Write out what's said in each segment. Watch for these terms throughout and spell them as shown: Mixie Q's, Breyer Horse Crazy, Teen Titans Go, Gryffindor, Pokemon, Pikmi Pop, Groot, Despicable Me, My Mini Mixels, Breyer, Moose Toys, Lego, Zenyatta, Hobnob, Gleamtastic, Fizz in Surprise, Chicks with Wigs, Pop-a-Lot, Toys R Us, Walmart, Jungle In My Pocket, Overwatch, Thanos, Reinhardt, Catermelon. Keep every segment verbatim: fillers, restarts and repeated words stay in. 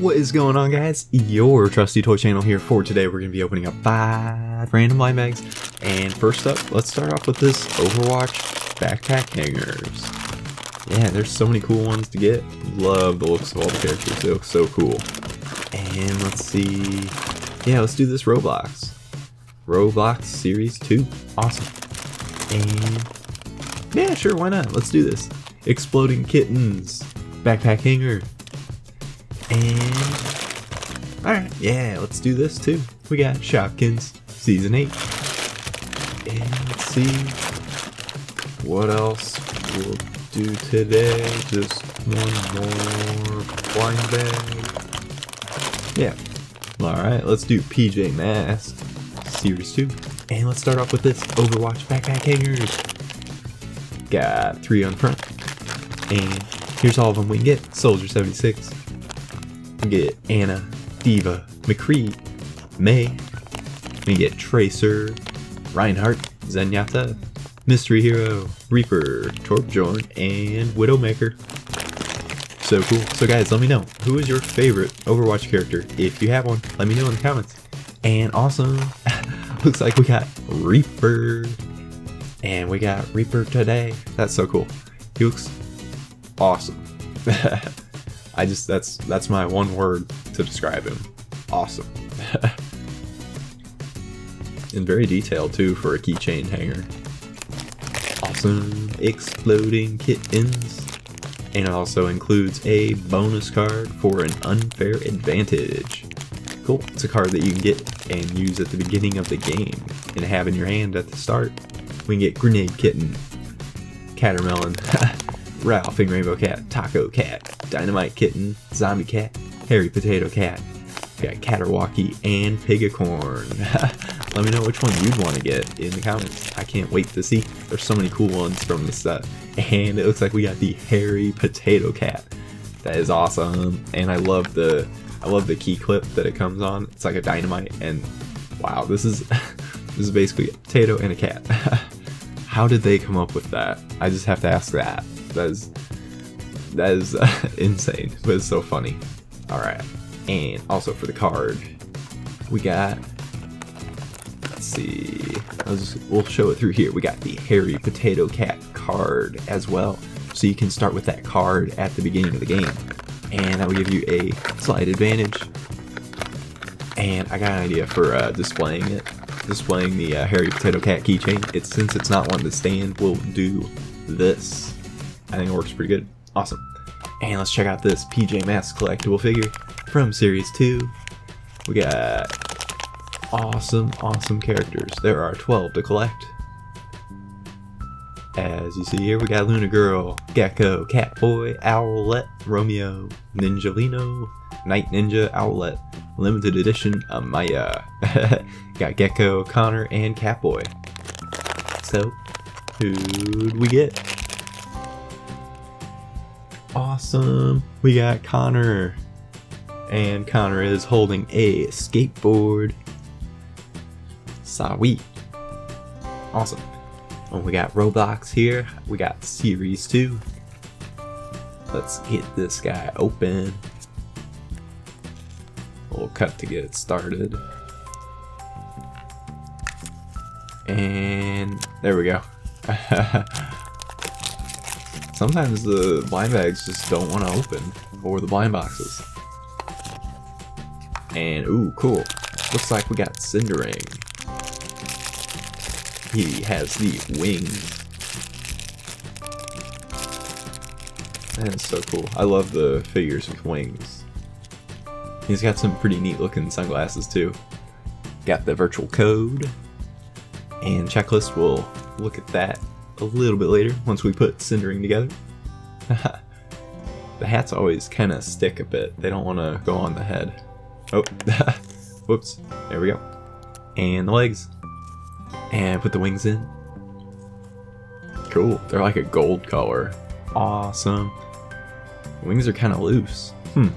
What is going on, guys? Your Trusty Toy Channel here. For today, we're going to be opening up five random blind bags. And first up, let's start off with this Overwatch backpack hangers. Yeah, there's so many cool ones to get. Love the looks of all the characters. They look so cool. And let's see. Yeah, let's do this Roblox. Roblox Series two. Awesome. And yeah, sure, why not? Let's do this. Exploding Kittens backpack hanger. And alright, yeah, let's do this too. We got Shopkins Season eight. And let's see what else we'll do today. Just one more blind bag. Yeah. Alright, let's do P J Masks Series two. And let's start off with this Overwatch backpack hangers. Got three on front. And here's all of them we can get. Soldier seventy-six. Get Anna, Diva, McCree, May. We get Tracer, Reinhardt, Zenyatta, Mystery Hero, Reaper, Torpjorn, and Widowmaker. So cool. So guys, let me know, who is your favorite Overwatch character? If you have one, let me know in the comments. And also, looks like we got Reaper. And we got Reaper today. That's so cool. He looks awesome. I just, that's that's my one word to describe him. Awesome. And very detailed too for a keychain hanger. Awesome. Exploding Kittens. And it also includes a bonus card for an unfair advantage. Cool. It's a card that you can get and use at the beginning of the game and have in your hand at the start. We can get Grenade Kitten, Catermelon, Ralph and Rainbow Cat, Taco Cat, Dynamite Kitten, Zombie Cat, Hairy Potato Cat. We got Caterwaukie and Pigacorn. Let me know which one you'd want to get in the comments. I can't wait to see. There's so many cool ones from this set. And it looks like we got the Hairy Potato Cat. That is awesome. And I love the I love the key clip that it comes on. It's like a dynamite, and wow, this is this is basically a potato and a cat. How did they come up with that? I just have to ask that. That is, that is uh, insane, but it's so funny. Alright, and also for the card, we got, let's see, I'll just, we'll show it through here. We got the Hairy Potato Cat card as well, so you can start with that card at the beginning of the game, and that will give you a slight advantage. And I got an idea for uh, displaying it, displaying the uh, Hairy Potato Cat keychain. It's, since it's not one to stand, we'll do this. I think it works pretty good. Awesome. And let's check out this P J Masks collectible figure from Series two. We got awesome, awesome characters. There are twelve to collect. As you see here, we got Luna Girl, Gecko, Catboy, Owlette, Romeo, Ninjalino, Night Ninja, Owlette, Limited Edition, Amaya. Got Gecko, Connor, and Catboy. So, who'd we get? Awesome, we got Connor, and Connor is holding a skateboard. Sawi. Awesome. And we got Roblox here. We got Series two. Let's get this guy open. We'll cut to get it started. And there we go. Sometimes the blind bags just don't want to open, or the blind boxes. And ooh, cool. Looks like we got Cindering. He has the wings. That is so cool. I love the figures with wings. He's got some pretty neat looking sunglasses too. Got the virtual code. And checklist, we'll look at that a little bit later once we put Cindering together. The hats always kind of stick a bit. They don't want to go on the head. Oh, whoops. There we go. And the legs. And put the wings in. Cool. They're like a gold color. Awesome. The wings are kind of loose. Hmm.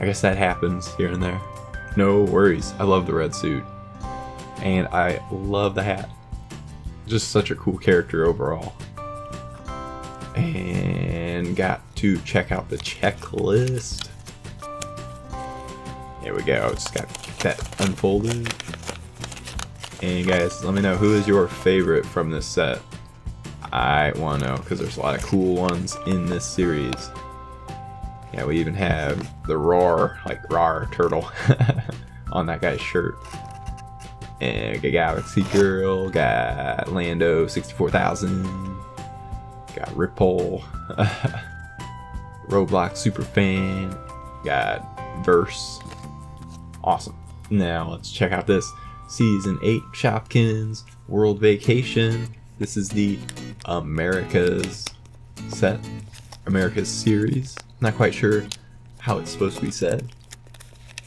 I guess that happens here and there. No worries. I love the red suit. And I love the hat. Just such a cool character overall. And got to check out the checklist. Here we go. Just got that unfolded. And guys, let me know who is your favorite from this set. I want to know, because there's a lot of cool ones in this series. Yeah, we even have the roar, like roar turtle, on that guy's shirt. And we got Galaxy Girl, got Lando sixty-four thousand, got Ripple, Roblox Superfan, got Verse. Awesome. Now let's check out this. Season eight Shopkins World Vacation. This is the America's set, America's series. Not quite sure how it's supposed to be said,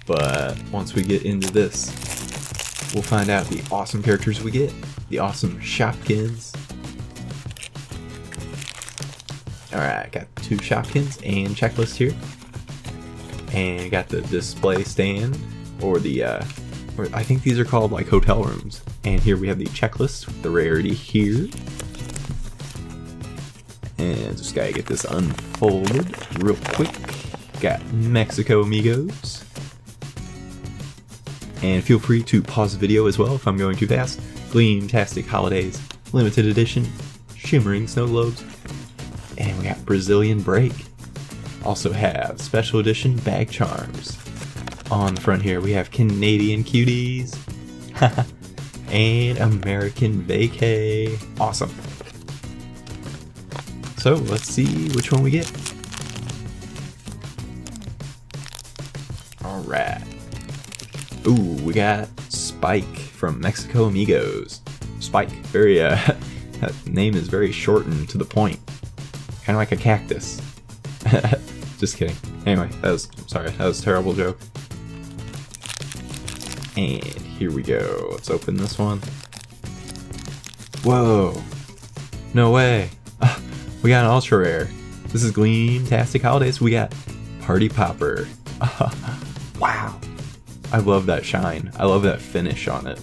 but once we get into this, we'll find out the awesome characters we get, the awesome Shopkins. Alright, got two Shopkins and checklist here. And got the display stand, or the, uh, or I think these are called like hotel rooms. And here we have the checklist with the rarity here. And just gotta get this unfolded real quick. Got Mexico Amigos. And feel free to pause the video as well if I'm going too fast. Gleamtastic Holidays, Limited Edition, Shimmering Snow Globes. And we got Brazilian Break. Also have Special Edition Bag Charms. On the front here we have Canadian Cuties. And American Vacay. Awesome. So let's see which one we get. Alright. Ooh, we got Spike from Mexico Amigos. Spike, very, uh, that name is very short and to the point. Kind of like a cactus. Just kidding. Anyway, that was, I'm sorry, that was a terrible joke. And here we go. Let's open this one. Whoa. No way. We got an ultra rare. This is Gleamtastic Holidays. We got Party Popper. Wow. I love that shine. I love that finish on it.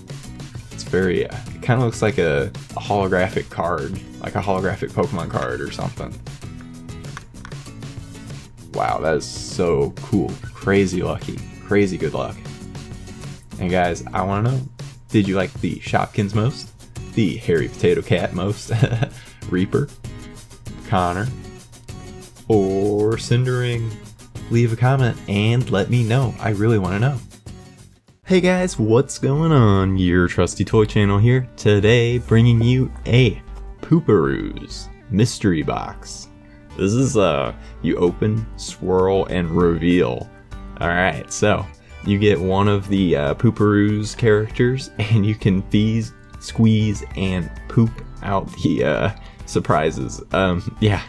It's very, it kind of looks like a, a holographic card, like a holographic Pokemon card or something. Wow, that is so cool. Crazy lucky. Crazy good luck. And guys, I want to know, did you like the Shopkins most? The Hairy Potato Cat most? Reaper? Connor, or Cindering? Leave a comment and let me know. I really want to know. Hey guys, what's going on? Your Trusty Toy Channel here, today bringing you a Pooparoos mystery box. This is uh you open, swirl, and reveal. All right, so you get one of the uh, Pooparoos characters, and you can fizz, squeeze, and poop out the uh, surprises. Um yeah,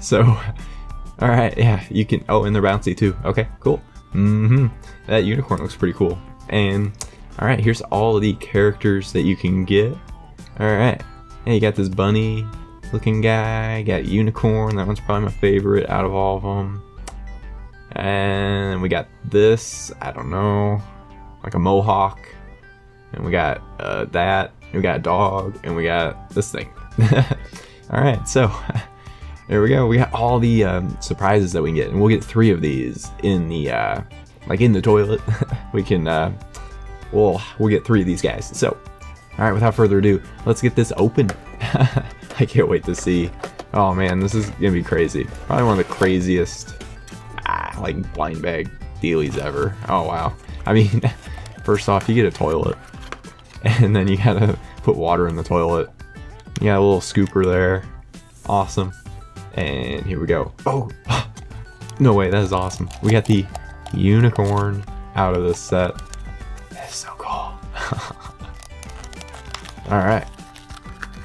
so all right, yeah, you can, oh, and they're bouncy too. Okay, cool. Mm-hmm that unicorn looks pretty cool. And all right, here's all of the characters that you can get. All right, yeah, you got this bunny looking guy, got unicorn, that one's probably my favorite out of all of them. And we got this, I don't know, like a mohawk, and we got uh that, we got a dog, and we got this thing. Alright, so there we go. We got all the um, surprises that we can get, and we'll get three of these in the, uh, like in the toilet. we can, uh, we'll, we'll get three of these guys. So, alright, without further ado, let's get this open. I can't wait to see. Oh man, this is gonna be crazy. Probably one of the craziest, ah, like blind bag dealies ever. Oh wow. I mean, first off, you get a toilet, and then you gotta put water in the toilet. You got a little scooper there. Awesome. And here we go. Oh! No way, that is awesome. We got the unicorn out of this set. That is so cool. Alright.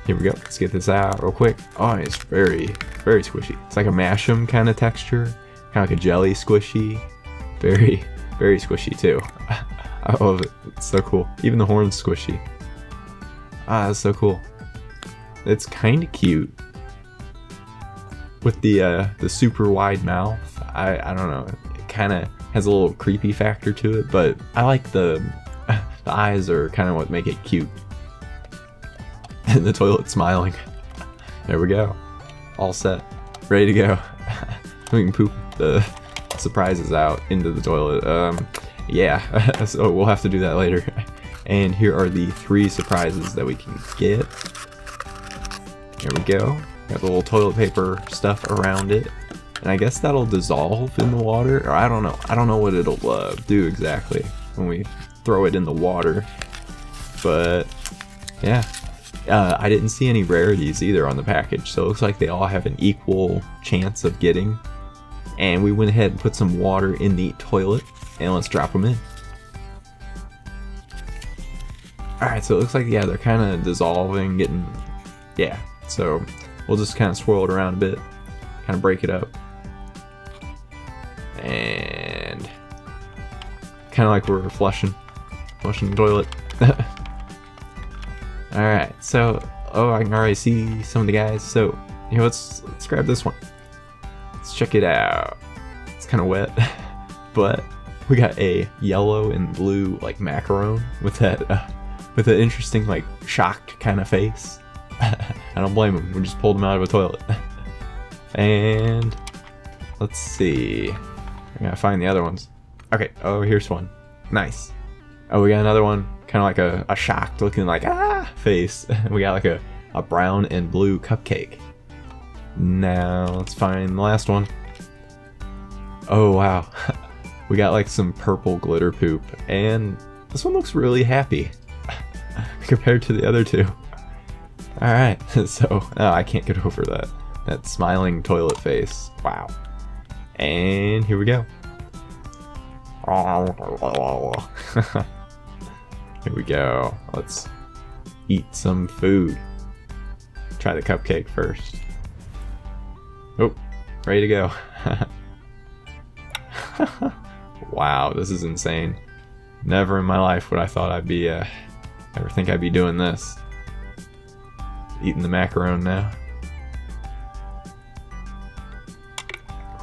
Here we go. Let's get this out real quick. Oh, it's very, very squishy. It's like a Mashem kind of texture. Kind of like a jelly squishy. Very, very squishy too. I love it. It's so cool. Even the horn's squishy. Ah, that's so cool. It's kind of cute with the uh, the super wide mouth. I, I don't know. It kind of has a little creepy factor to it, but I like the the eyes are kind of what make it cute. And the toilet smiling. There we go. All set, ready to go. We can poop the surprises out into the toilet. Um, yeah, so we'll have to do that later. And here are the three surprises that we can get. There we go. Got the little toilet paper stuff around it. And I guess that'll dissolve in the water, or I don't know. I don't know what it'll uh, do exactly when we throw it in the water. But yeah, uh, I didn't see any rarities either on the package, so it looks like they all have an equal chance of getting. And we went ahead and put some water in the toilet, and let's drop them in. Alright, so it looks like, yeah, they're kind of dissolving, getting, yeah, so we'll just kind of swirl it around a bit, kind of break it up. And kind of like we're flushing, flushing the toilet. Alright, so, oh, I can already see some of the guys, so, you know, let's, let's grab this one. Let's check it out. It's kind of wet, but we got a yellow and blue, like, macaron with that, uh, with an interesting, like, shocked kind of face. I don't blame him, we just pulled him out of a toilet. And, let's see, I gotta find the other ones. Okay, oh, here's one. Nice. Oh, we got another one, kind of like a, a shocked looking, like, ah, face. We got like a, a brown and blue cupcake. Now, let's find the last one. Oh, wow. We got like some purple glitter poop, and this one looks really happy compared to the other two. Alright, so, oh, I can't get over that. That smiling toilet face. Wow. And here we go. Here we go. Let's eat some food. Try the cupcake first. Oh, ready to go. Wow, this is insane. Never in my life would I thought I'd be, uh, ever think I'd be doing this. Eating the macaron now.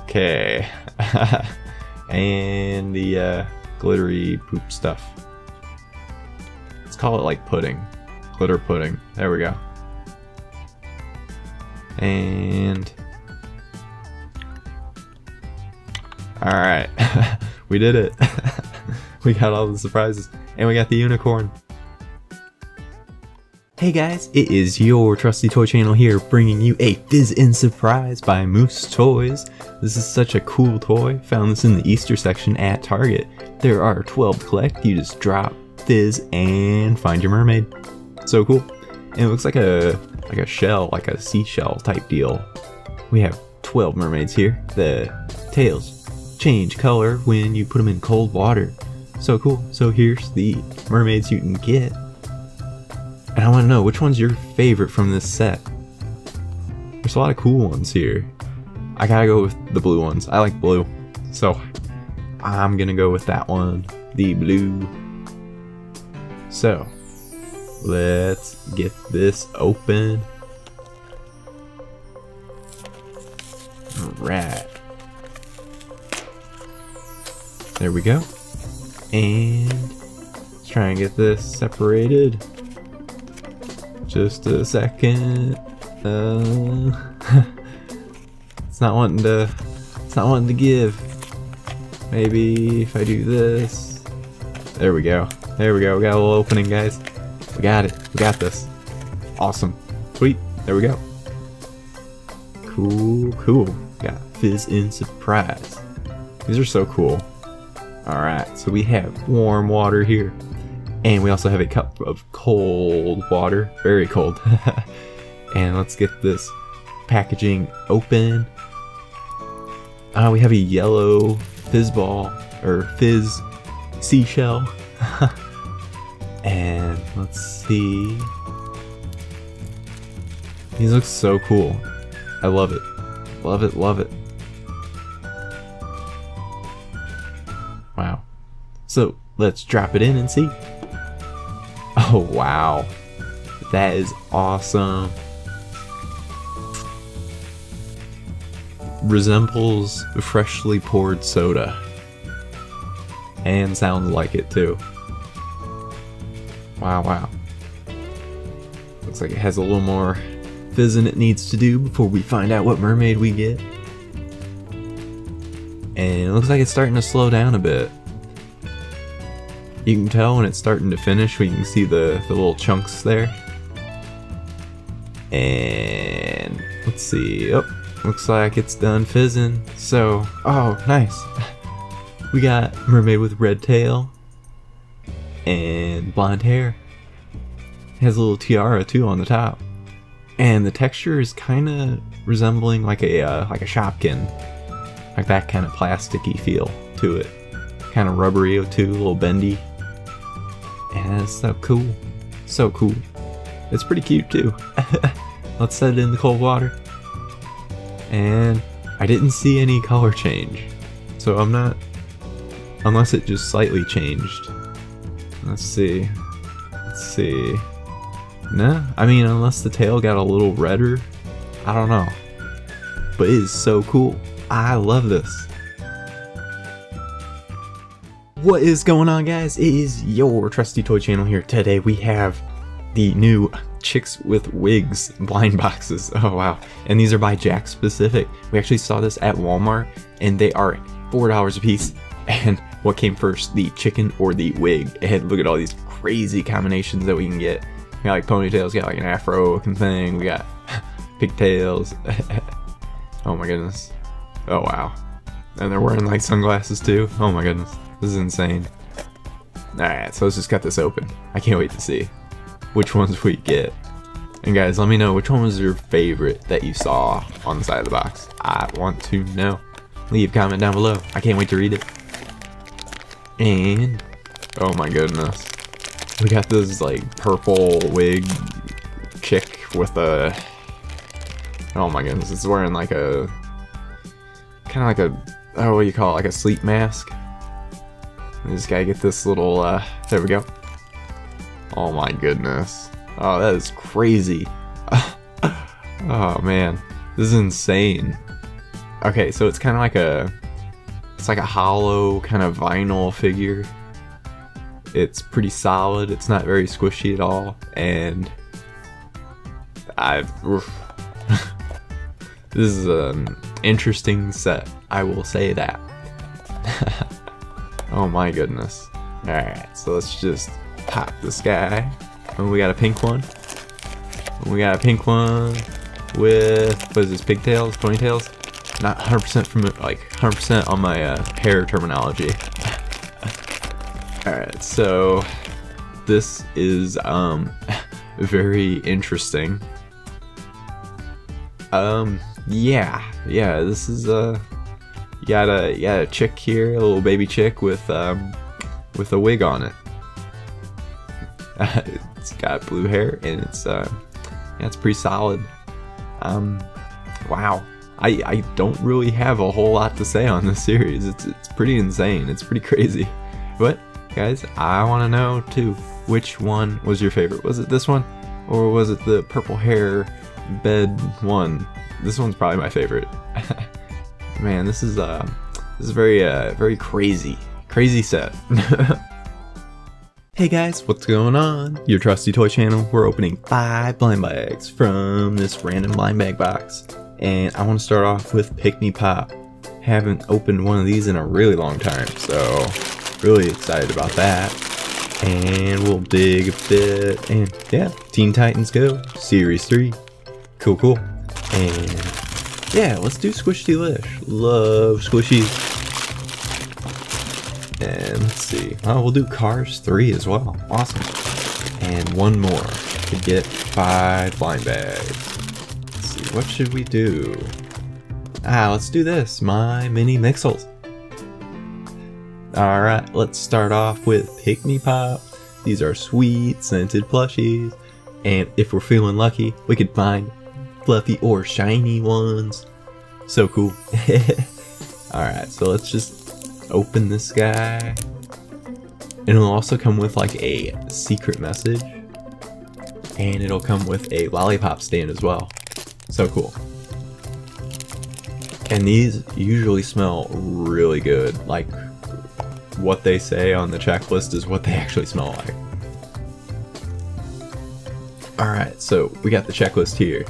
Okay. And the, uh, glittery poop stuff. Let's call it like pudding. Glitter pudding. There we go. And... Alright, we did it. We got all the surprises, and we got the unicorn. Hey guys, it is your Trusty Toy Channel here, bringing you a Fizz in Surprise by Moose Toys. This is such a cool toy. Found this in the Easter section at Target. There are twelve to collect. You just drop, fizz, and find your mermaid. So cool. And it looks like a like a shell, like a seashell type deal. We have twelve mermaids here. The tails change color when you put them in cold water. So cool. So here's the mermaids you can get. And I want to know, which one's your favorite from this set? There's a lot of cool ones here. I gotta go with the blue ones. I like blue. So I'm gonna go with that one. The blue. So let's get this open. Alright. There we go. And let's try and get this separated. Just a second. Uh, it's not wanting to it's not wanting to give. Maybe if I do this. There we go. There we go. We got a little opening, guys. We got it. We got this. Awesome. Sweet. There we go. Cool, cool. Got Fizz in Surprise. These are so cool. Alright, so we have warm water here, and we also have a cup of cold water, very cold. And let's get this packaging open. Uh, we have a yellow fizz ball, or fizz seashell. And let's see. These look so cool. I love it. Love it, love it. So let's drop it in and see. Oh wow, that is awesome. Resembles freshly poured soda, and sounds like it too. Wow, wow. Looks like it has a little more fizz in it needs to do before we find out what mermaid we get. And it looks like it's starting to slow down a bit. You can tell when it's starting to finish, we can see the, the little chunks there. And let's see, oh, looks like it's done fizzing. So, oh, nice. We got mermaid with red tail and blonde hair. It has a little tiara too on the top. And the texture is kind of resembling like a uh, like a Shopkin, like that kind of plasticky feel to it, kind of rubbery too, a little bendy. And it's so cool, so cool. It's pretty cute too. Let's set it in the cold water. And I didn't see any color change, so I'm not, unless it just slightly changed. Let's see, let's see. Nah, I mean, unless the tail got a little redder, I don't know. But it is so cool. I love this. What is going on, guys? It is your Trusty Toy Channel here. Today we have the new Chicks with Wigs blind boxes. Oh wow. And these are by Jakks Pacific. We actually saw this at Walmart and they are four dollars a piece. And what came first, the chicken or the wig? And look at all these crazy combinations that we can get. We got like ponytails, we got like an afro looking thing, we got pigtails. Oh my goodness. Oh wow. And they're wearing like sunglasses too. Oh my goodness. This is insane. Alright, so let's just cut this open. I can't wait to see which ones we get. And guys, let me know which one was your favorite that you saw on the side of the box. I want to know. Leave a comment down below. I can't wait to read it. And oh my goodness. We got this like purple wig chick with a, oh my goodness, it's wearing like a, kind of like a, oh what do you call it, like a sleep mask. We just gotta get this little, uh, there we go. Oh my goodness. Oh, that is crazy. Oh man, this is insane. Okay, so it's kind of like a, it's like a hollow kind of vinyl figure. It's pretty solid, it's not very squishy at all, and I've, this is an interesting set, I will say that. Oh my goodness. Alright, so let's just pop this guy. And we got a pink one. And we got a pink one with, what is this, pigtails, ponytails? Not one hundred percent from, like, one hundred percent on my uh, hair terminology. Alright, so this is um, very interesting. Um, yeah, yeah, this is a, you got a, you got a chick here, a little baby chick with, um, with a wig on it. It's got blue hair and it's, uh, yeah, it's pretty solid. Um, wow. I, I don't really have a whole lot to say on this series. It's, it's pretty insane, it's pretty crazy. But guys, I want to know too, which one was your favorite? Was it this one? Or was it the purple hair bed one? This one's probably my favorite. Man, this is uh, this is very, uh, very crazy. Crazy set. Hey guys, what's going on? Your Trusty Toy Channel. We're opening five blind bags from this random blind bag box. And I want to start off with Pikmi Pop. Haven't opened one of these in a really long time, so really excited about that. And we'll dig a bit, and yeah, Teen Titans Go series three. Cool, cool. And yeah, let's do Squish-Dee-Lish. Love squishies. And let's see, oh, we'll do Cars three as well. Awesome. And one more to get five blind bags. Let's see, what should we do? Ah, let's do this, My Mini Mixels. Alright, let's start off with Pikmi Pop. These are sweet scented plushies, and if we're feeling lucky, we could find fluffy or shiny ones. So cool. Alright, so let's just open this guy. And it'll also come with like a secret message, and it'll come with a lollipop stand as well. So cool. And these usually smell really good. Like, what they say on the checklist is what they actually smell like. Alright, so we got the checklist here.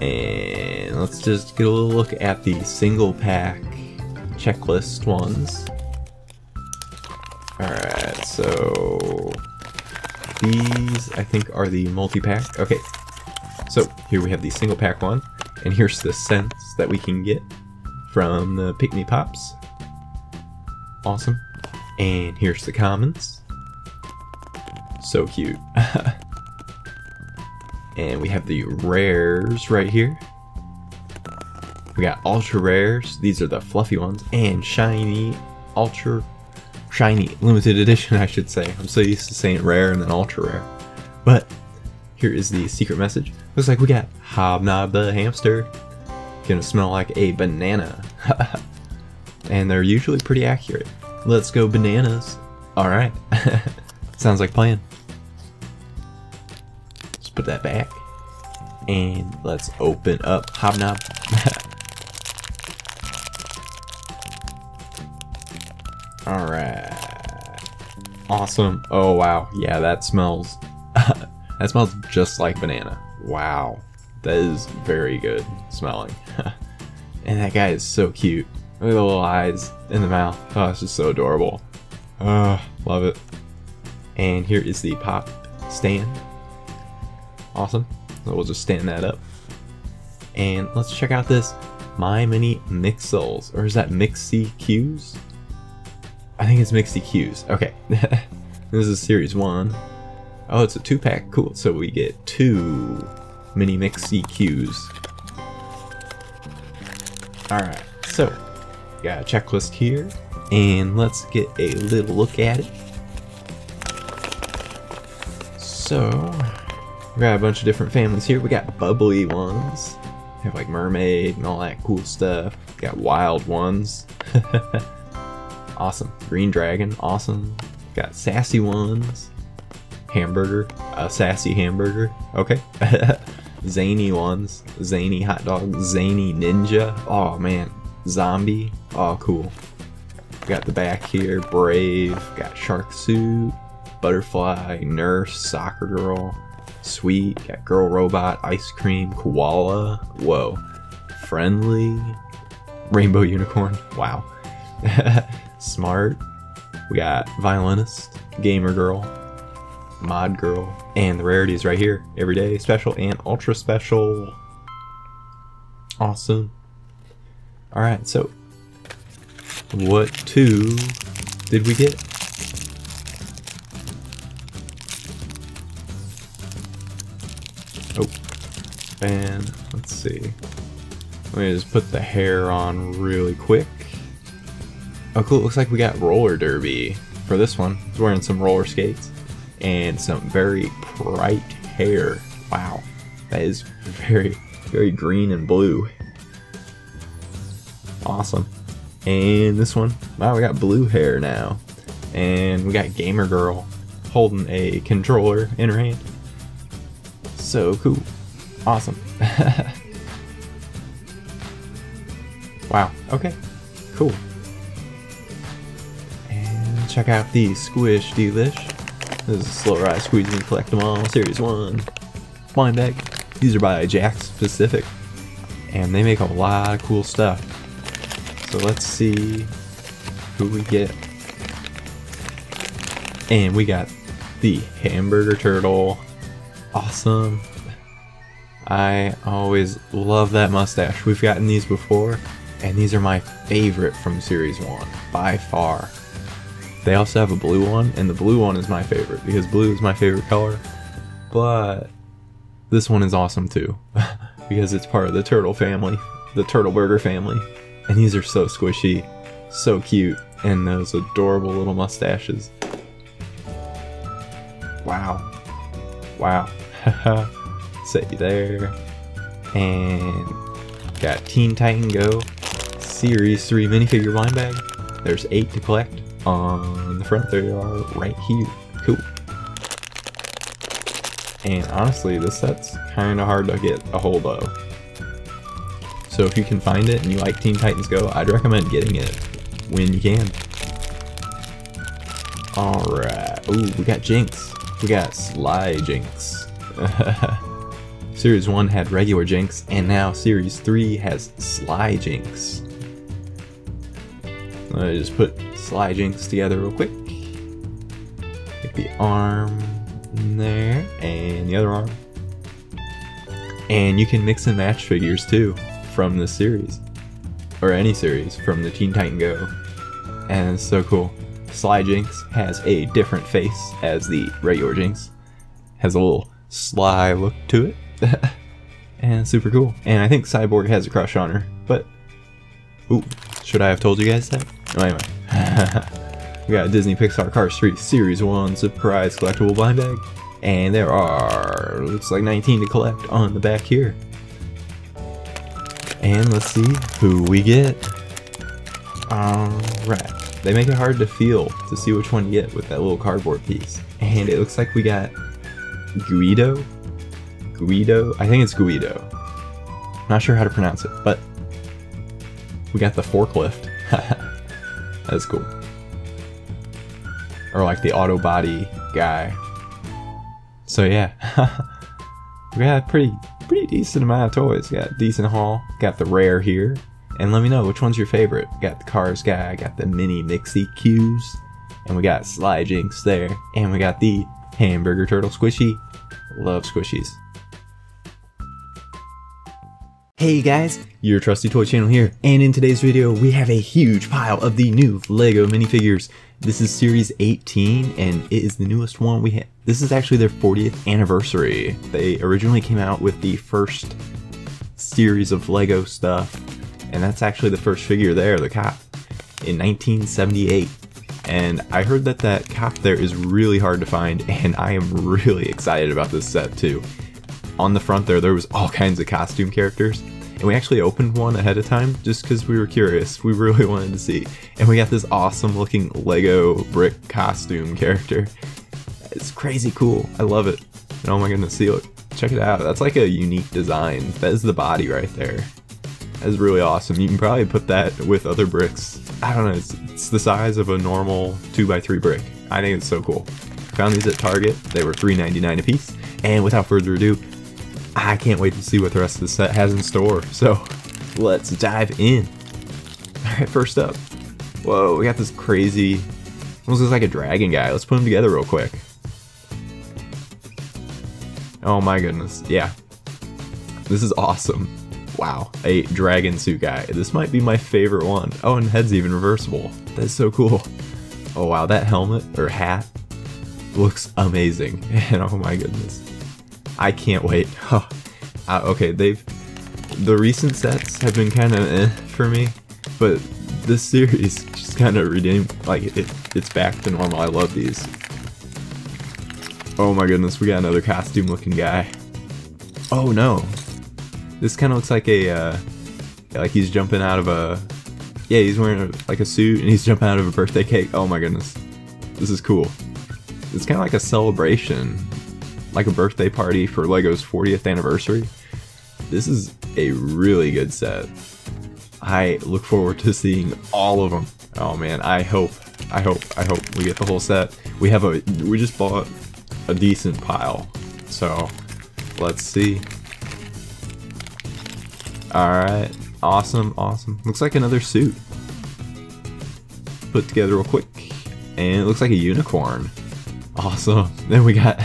And let's just get a little look at the single pack checklist ones. So these, I think, are the multi-pack. Okay, so here we have the single pack one, and here's the scents that we can get from the Pikmi Pops. Awesome. And here's the commons. So cute. And we have the rares right here. We got ultra rares. These are the fluffy ones, and shiny, ultra, shiny, limited edition, I should say. I'm so used to saying rare and then ultra rare. But here is the secret message. Looks like we got Hobnob the hamster. Gonna smell like a banana. And they're usually pretty accurate. Let's go bananas. All right. Sounds like playing. Let's put that back. And let's open up Hobnob. Alright. Awesome. Oh, wow. Yeah, that smells... that smells just like banana. Wow. That is very good smelling. And that guy is so cute. Look at the little eyes in the mouth. Oh, it's just so adorable. Oh, love it. And here is the pop stand. Awesome. So we'll just stand that up. And let's check out this My Mini Mixels. Or is that Mixie Q's? I think it's Mixie Q's. Okay. This is series one. Oh, it's a two pack. Cool. So we get two mini Mixie Q's. Alright. So, got a checklist here. And let's get a little look at it. So, we got a bunch of different families here. We got bubbly ones. We have like mermaid and all that cool stuff. We got wild ones. Awesome. Green dragon, awesome. Got sassy ones. Hamburger, a sassy hamburger. Okay. Zany ones. Zany hot dog. Zany ninja. Oh man. Zombie. Oh cool. Got the back here. Brave. Got shark suit. Butterfly. Nurse. Soccer girl. Sweet. Got girl robot. Ice cream. Koala. Whoa. Friendly. Rainbow unicorn. Wow. Smart. We got violinist, gamer girl, mod girl, and the rarities right here. Everyday, special, and ultra special. Awesome. Alright, so what two did we get? Oh, and let's see. Let me just put the hair on really quick. Oh cool, it looks like we got roller derby for this one. He's wearing some roller skates and some very bright hair. Wow, that is very, very green and blue. Awesome. And this one, wow, we got blue hair now. And we got gamer girl holding a controller in her hand. So cool. Awesome. Wow, okay, cool. Check out the Squish-Dee-Lish. This is a slow ride, squeeze and collect them all, series one. Blind bag. These are by Jakks Pacific, and they make a lot of cool stuff. So let's see who we get. And we got the hamburger turtle. Awesome. I always love that mustache. We've gotten these before, and these are my favorite from series one by far. They also have a blue one, and the blue one is my favorite because blue is my favorite color, but this one is awesome too because it's part of the turtle family, the turtle burger family, and these are so squishy, so cute, and those adorable little mustaches. Wow. Wow. Set you there. And got Teen Titans Go series three minifigure blind bag. There's eight to collect. On the front they are right here. Cool. And honestly, this set's kind of hard to get a hold of. So if you can find it and you like Teen Titans Go, I'd recommend getting it when you can. Alright. Ooh, we got Jinx. We got Sly Jinx. Series one had regular Jinx, and now Series three has Sly Jinx. Let me just put Sly Jinx together real quick. the arm in there and the other arm. And you can mix and match figures too from this series, or any series from the Teen Titan Go, and it's so cool. Sly Jinx has a different face as the regular Jinx, has a little sly look to it, and super cool. And I think Cyborg has a crush on her, but ooh, should I have told you guys that? Oh, anyway, we got a Disney Pixar Cars three Series one Surprise Collectible Blind Bag, and there are, looks like nineteen to collect on the back here. And let's see who we get. Alright. They make it hard to feel to see which one you get with that little cardboard piece. And it looks like we got Guido? Guido? I think it's Guido. Not sure how to pronounce it, but we got the forklift. That's cool. Or like the auto body guy. So yeah, we got a pretty, pretty decent amount of toys. Got a decent haul. Got the rare here. And let me know which one's your favorite. We got the Cars guy, got the mini Mixie Q's, and we got Sly Jinx there, and we got the Hamburger Turtle Squishy. Love squishies. Hey guys, your Trusty Toy Channel here, and in today's video we have a huge pile of the new Lego minifigures. This is series eighteen, and it is the newest one we have. This is actually their fortieth anniversary. They originally came out with the first series of Lego stuff, and that's actually the first figure there, the cop, in nineteen seventy-eight. And I heard that that cop there is really hard to find, and I am really excited about this set too. On the front there, there was all kinds of costume characters, and we actually opened one ahead of time just because we were curious. We really wanted to see. And we got this awesome looking Lego brick costume character. It's crazy cool. I love it. And oh my goodness, see, look, check it out. That's like a unique design. That is the body right there. That's really awesome. You can probably put that with other bricks. I don't know, it's, it's the size of a normal two by three brick. I think it's so cool. Found these at Target. They were three ninety-nine a piece. And without further ado, I can't wait to see what the rest of the set has in store. So let's dive in. Alright, first up. Whoa, we got this crazy, almost looks like a dragon guy. Let's put them together real quick. Oh my goodness. Yeah. This is awesome. Wow, a dragon suit guy. This might be my favorite one. Oh, and the head's even reversible. That's so cool. Oh wow, that helmet, or hat, looks amazing. And oh my goodness. I can't wait. Huh. Uh, okay, they've... The recent sets have been kind of eh for me, but this series just kind of redeemed... Like, it, it, it's back to normal. I love these. Oh my goodness, we got another costume looking guy. Oh no. This kind of looks like a, uh, like he's jumping out of a, yeah, he's wearing a, like a suit and he's jumping out of a birthday cake. Oh my goodness. This is cool. It's kind of like a celebration, like a birthday party for Lego's fortieth anniversary. This is a really good set. I look forward to seeing all of them. Oh man, I hope, I hope, I hope we get the whole set. We have a, we just bought a decent pile. So let's see. Alright, awesome, awesome. Looks like another suit. Put together real quick. And it looks like a unicorn. Awesome. Then we got,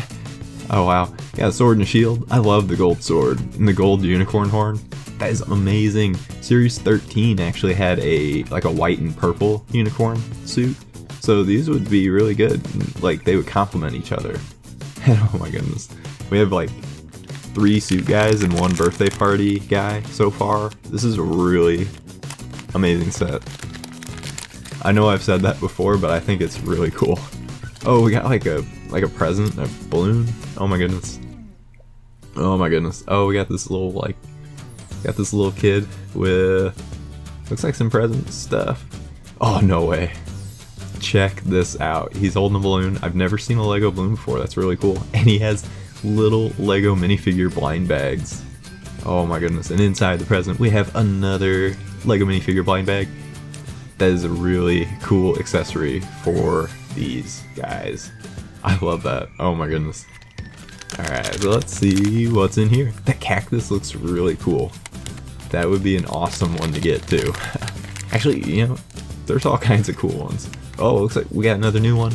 oh wow, got a sword and a shield. I love the gold sword and the gold unicorn horn. That is amazing. Series thirteen actually had a, like a white and purple unicorn suit. So these would be really good. Like, they would complement each other. And oh my goodness. We have like three suit guys and one birthday party guy so far. This is a really amazing set. I know I've said that before, but I think it's really cool. Oh, we got like a like a present, a balloon. Oh my goodness. Oh my goodness. Oh, we got this little like got this little kid with looks like some present stuff. Oh no way. Check this out. He's holding a balloon. I've never seen a Lego balloon before. That's really cool. And he has little Lego minifigure blind bags. Oh my goodness. And inside the present we have another Lego minifigure blind bag. That is a really cool accessory for these guys. I love that. Oh my goodness. Alright, so let's see what's in here. That cactus looks really cool. That would be an awesome one to get too. Actually, you know, there's all kinds of cool ones. Oh, looks like we got another new one.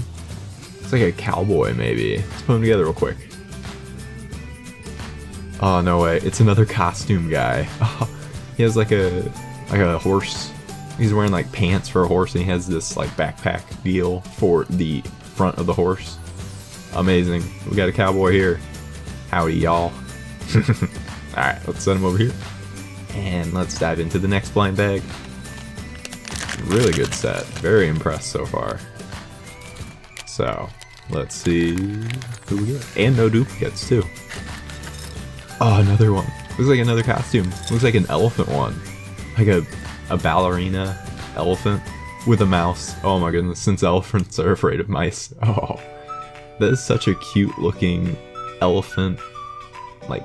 It's like a cowboy, maybe. Let's put them together real quick. Oh, no way. It's another costume guy. Oh, he has like a like a horse. He's wearing like pants for a horse, and he has this like backpack deal for the front of the horse. Amazing. We got a cowboy here. Howdy, y'all. Alright, let's set him over here. And let's dive into the next blind bag. Really good set. Very impressed so far. So, let's see who we got. And no duplicates, too. Oh, another one. Looks like another costume. Looks like an elephant one. Like a, a ballerina elephant with a mouse. Oh my goodness, since elephants are afraid of mice. Oh, that is such a cute looking elephant, like,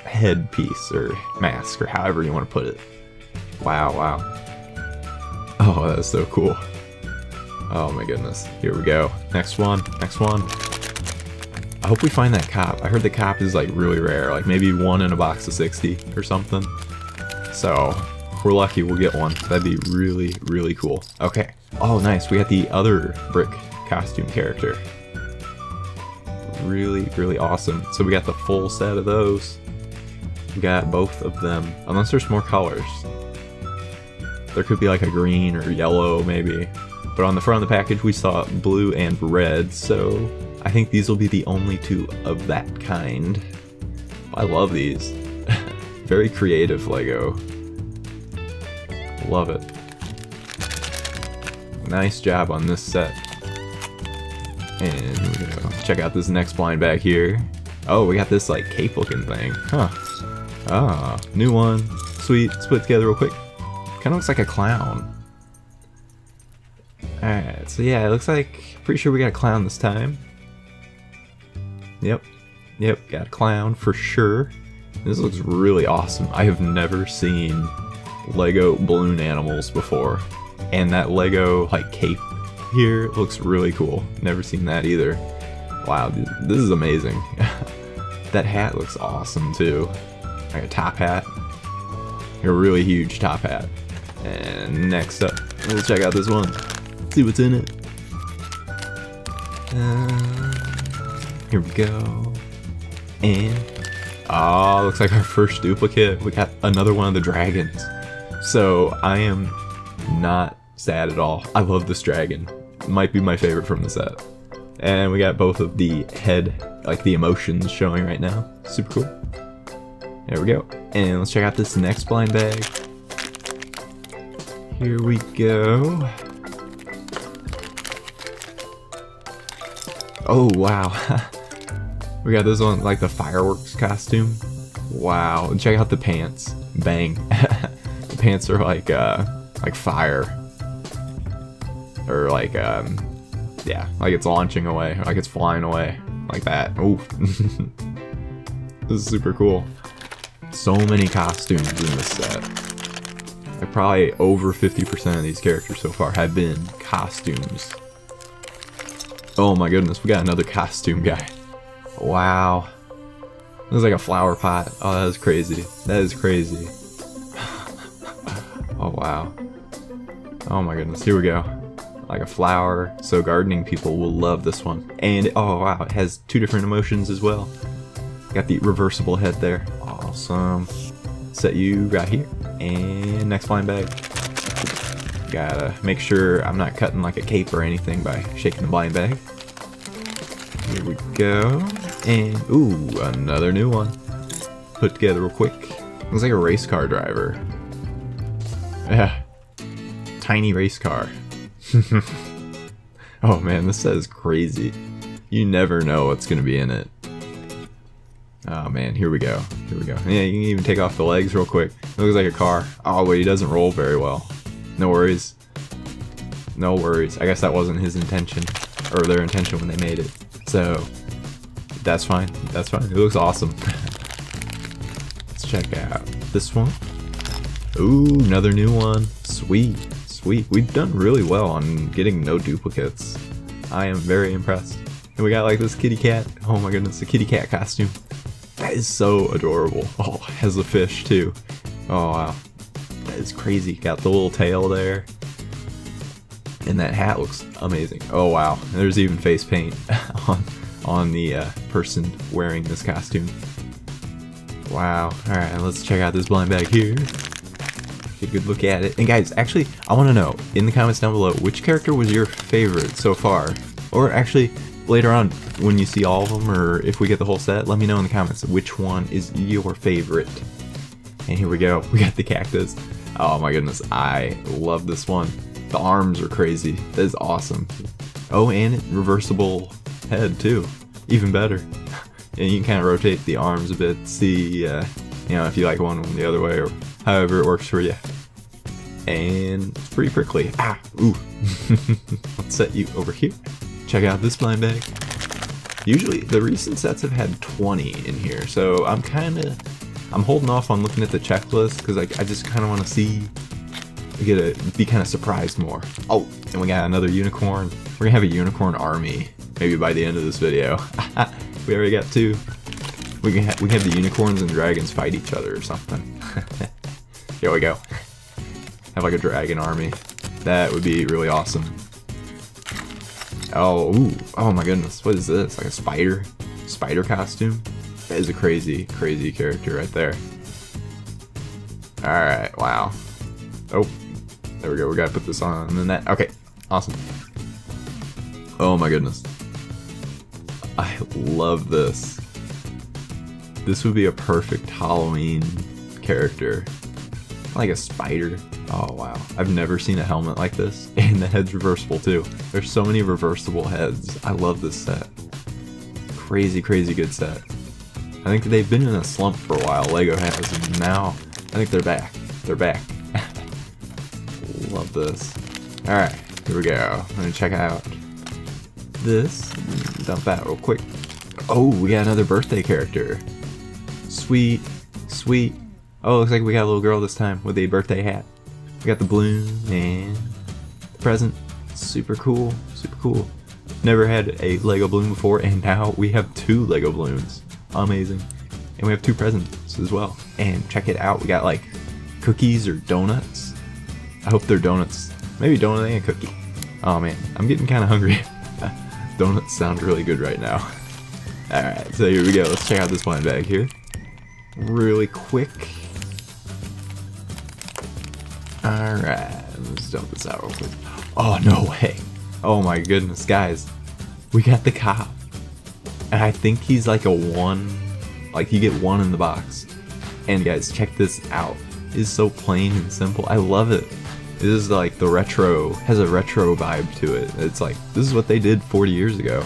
headpiece or mask or however you want to put it. Wow, wow. Oh, that's so cool. Oh my goodness. Here we go. Next one. Next one. I hope we find that cop. I heard the cop is like really rare, like maybe one in a box of sixty or something. So if we're lucky, we'll get one. That'd be really, really cool. Okay. Oh, nice. We got the other brick costume character. Really, really awesome. So we got the full set of those. We got both of them. Unless there's more colors. There could be like a green or yellow maybe. But on the front of the package we saw blue and red, so I think these will be the only two of that kind. I love these. Very creative Lego. Love it. Nice job on this set. And we go check out this next blind bag here. Oh, we got this like cape looking thing. Huh. Ah, new one. Sweet. Let's put it together real quick. Kind of looks like a clown. Alright, so yeah, it looks like, pretty sure we got a clown this time. Yep, yep, got a clown for sure. This looks really awesome. I have never seen Lego balloon animals before. And that Lego, like, cape here looks really cool. Never seen that either. Wow, dude, this is amazing. That hat looks awesome, too. Like a top hat. Like a really huge top hat. And next up, we'll check out this one. See what's in it. Uh, here we go. And ah, oh, looks like our first duplicate. We got another one of the dragons. So I am not sad at all. I love this dragon. Might be my favorite from the set. And we got both of the head, like the emotions showing right now. Super cool. There we go. And let's check out this next blind bag. Here we go. Oh wow, we got this one, like the fireworks costume. Wow, and check out the pants. Bang. The pants are like, uh, like fire. Or like, um, yeah, like it's launching away, like it's flying away, like that. Ooh, this is super cool. So many costumes in this set. Like probably over fifty percent of these characters so far have been costumes. Oh my goodness, we got another costume guy. Wow. This is like a flower pot. Oh, that is crazy. That is crazy. Oh, wow. Oh my goodness, here we go. Like a flower, so gardening people will love this one. And, oh wow, it has two different emotions as well. Got the reversible head there. Awesome. Set you right here. And next blind bag. Gotta make sure I'm not cutting like a cape or anything by shaking the blind bag. Here we go. And, ooh, another new one. Put together real quick. Looks like a race car driver. Yeah. Tiny race car. Oh man, this set is crazy. You never know what's gonna be in it. Oh man, here we go. Here we go. Yeah, you can even take off the legs real quick. Looks like a car. Oh, wait, he doesn't roll very well. No worries. No worries. I guess that wasn't his intention, or their intention when they made it. So, that's fine. That's fine. It looks awesome. Let's check out this one. Ooh, another new one. Sweet. Sweet. We've done really well on getting no duplicates. I am very impressed. And we got like this kitty cat. Oh my goodness, the kitty cat costume. That is so adorable. Oh, it has a fish too. Oh wow. It's crazy. Got the little tail there. And that hat looks amazing. Oh wow, there's even face paint on, on the uh, person wearing this costume. Wow. Alright, let's check out this blind bag here. Get a good look at it. And guys, actually, I want to know, in the comments down below, which character was your favorite so far? Or actually, later on, when you see all of them, or if we get the whole set, let me know in the comments which one is your favorite. And here we go, we got the cactus. Oh my goodness, I love this one. The arms are crazy. That is awesome. Oh, and reversible head too. Even better. And you can kind of rotate the arms a bit, see uh, you know, if you like one the other way, or however it works for you. And it's pretty prickly. Ah, ooh. Let's set you over here. Check out this blind bag. Usually the recent sets have had twenty in here, so I'm kind of, I'm holding off on looking at the checklist because I, I just kind of want to see, get a, be kind of surprised more. Oh, and we got another unicorn. We're gonna have a unicorn army maybe by the end of this video. We already got two. We can, ha we can have the unicorns and dragons fight each other or something. Here we go. Have like a dragon army. That would be really awesome. Oh, ooh, oh my goodness. What is this? Like a spider? Spider costume? That is a crazy, crazy character right there. Alright, wow. Oh, there we go. We gotta put this on and then that. Okay, awesome. Oh my goodness. I love this. This would be a perfect Halloween character. Like a spider. Oh wow. I've never seen a helmet like this. And the head's reversible too. There's so many reversible heads. I love this set. Crazy, crazy good set. I think they've been in a slump for a while, Lego has, and now I think they're back. They're back. Love this. Alright, here we go. I'm gonna check out this. Dump that real quick. Oh, we got another birthday character. Sweet, sweet. Oh, looks like we got a little girl this time with a birthday hat. We got the balloon and the present. Super cool, super cool. Never had a Lego balloon before, and now we have two Lego balloons. Amazing. And we have two presents as well. And check it out, we got like cookies or donuts. I hope they're donuts. Maybe donut and a cookie. Oh man, I'm getting kind of hungry. Donuts sound really good right now. Alright, so here we go. Let's check out this blind bag here. Really quick. Alright, let's dump this out real quick. Oh, no way. Oh my goodness, guys. We got the cop. And I think he's like a one. Like, you get one in the box. And guys, check this out. It's so plain and simple. I love it. This is like the retro, has a retro vibe to it. It's like, this is what they did forty years ago.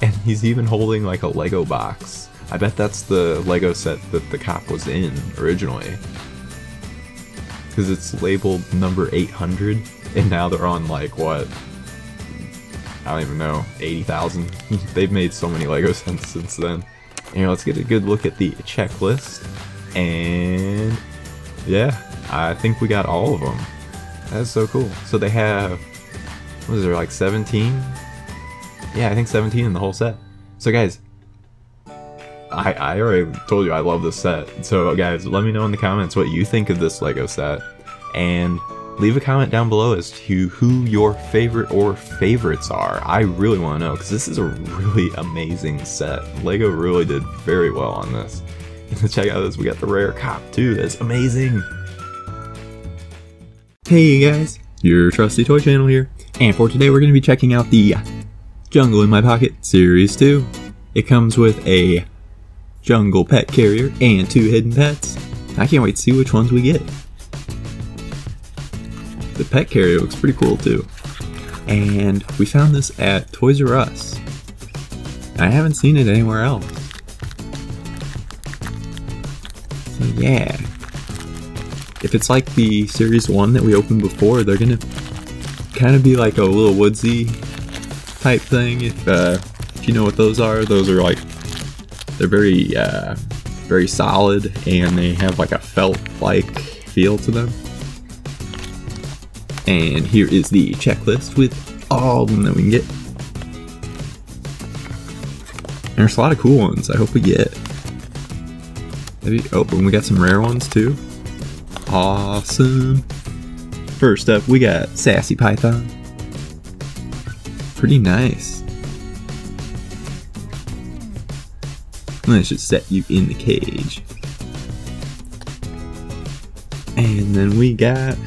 And he's even holding like a Lego box. I bet that's the Lego set that the cop was in originally. Because it's labeled number eight hundred, and now they're on like, what? I don't even know, eighty thousand? They've made so many Lego sets since then. Anyway, let's get a good look at the checklist. And yeah, I think we got all of them. That's so cool. So they have, what is there, like seventeen? Yeah, I think seventeen in the whole set. So guys, I, I already told you I love this set. So guys, let me know in the comments what you think of this Lego set. And leave a comment down below as to who your favorite or favorites are. I really want to know, because this is a really amazing set. Lego really did very well on this. And check out this, we got the rare cop too. That's amazing. Hey guys, your Trusty Toy Channel here, and for today we're going to be checking out the Jungle In My Pocket Series two. It comes with a jungle pet carrier and two hidden pets. I can't wait to see which ones we get. The pet carrier looks pretty cool too. And we found this at Toys R Us. I haven't seen it anywhere else. So yeah. If it's like the series one that we opened before, they're gonna kind of be like a little woodsy type thing. If, uh, if you know what those are, those are like, they're very, uh, very solid, and they have like a felt-like feel to them. And here is the checklist with all of them that we can get. There's a lot of cool ones. I hope we get. Maybe, oh, and we got some rare ones too. Awesome. First up, we got Sassy Python. pretty nice. And it should set you in the cage. And then we got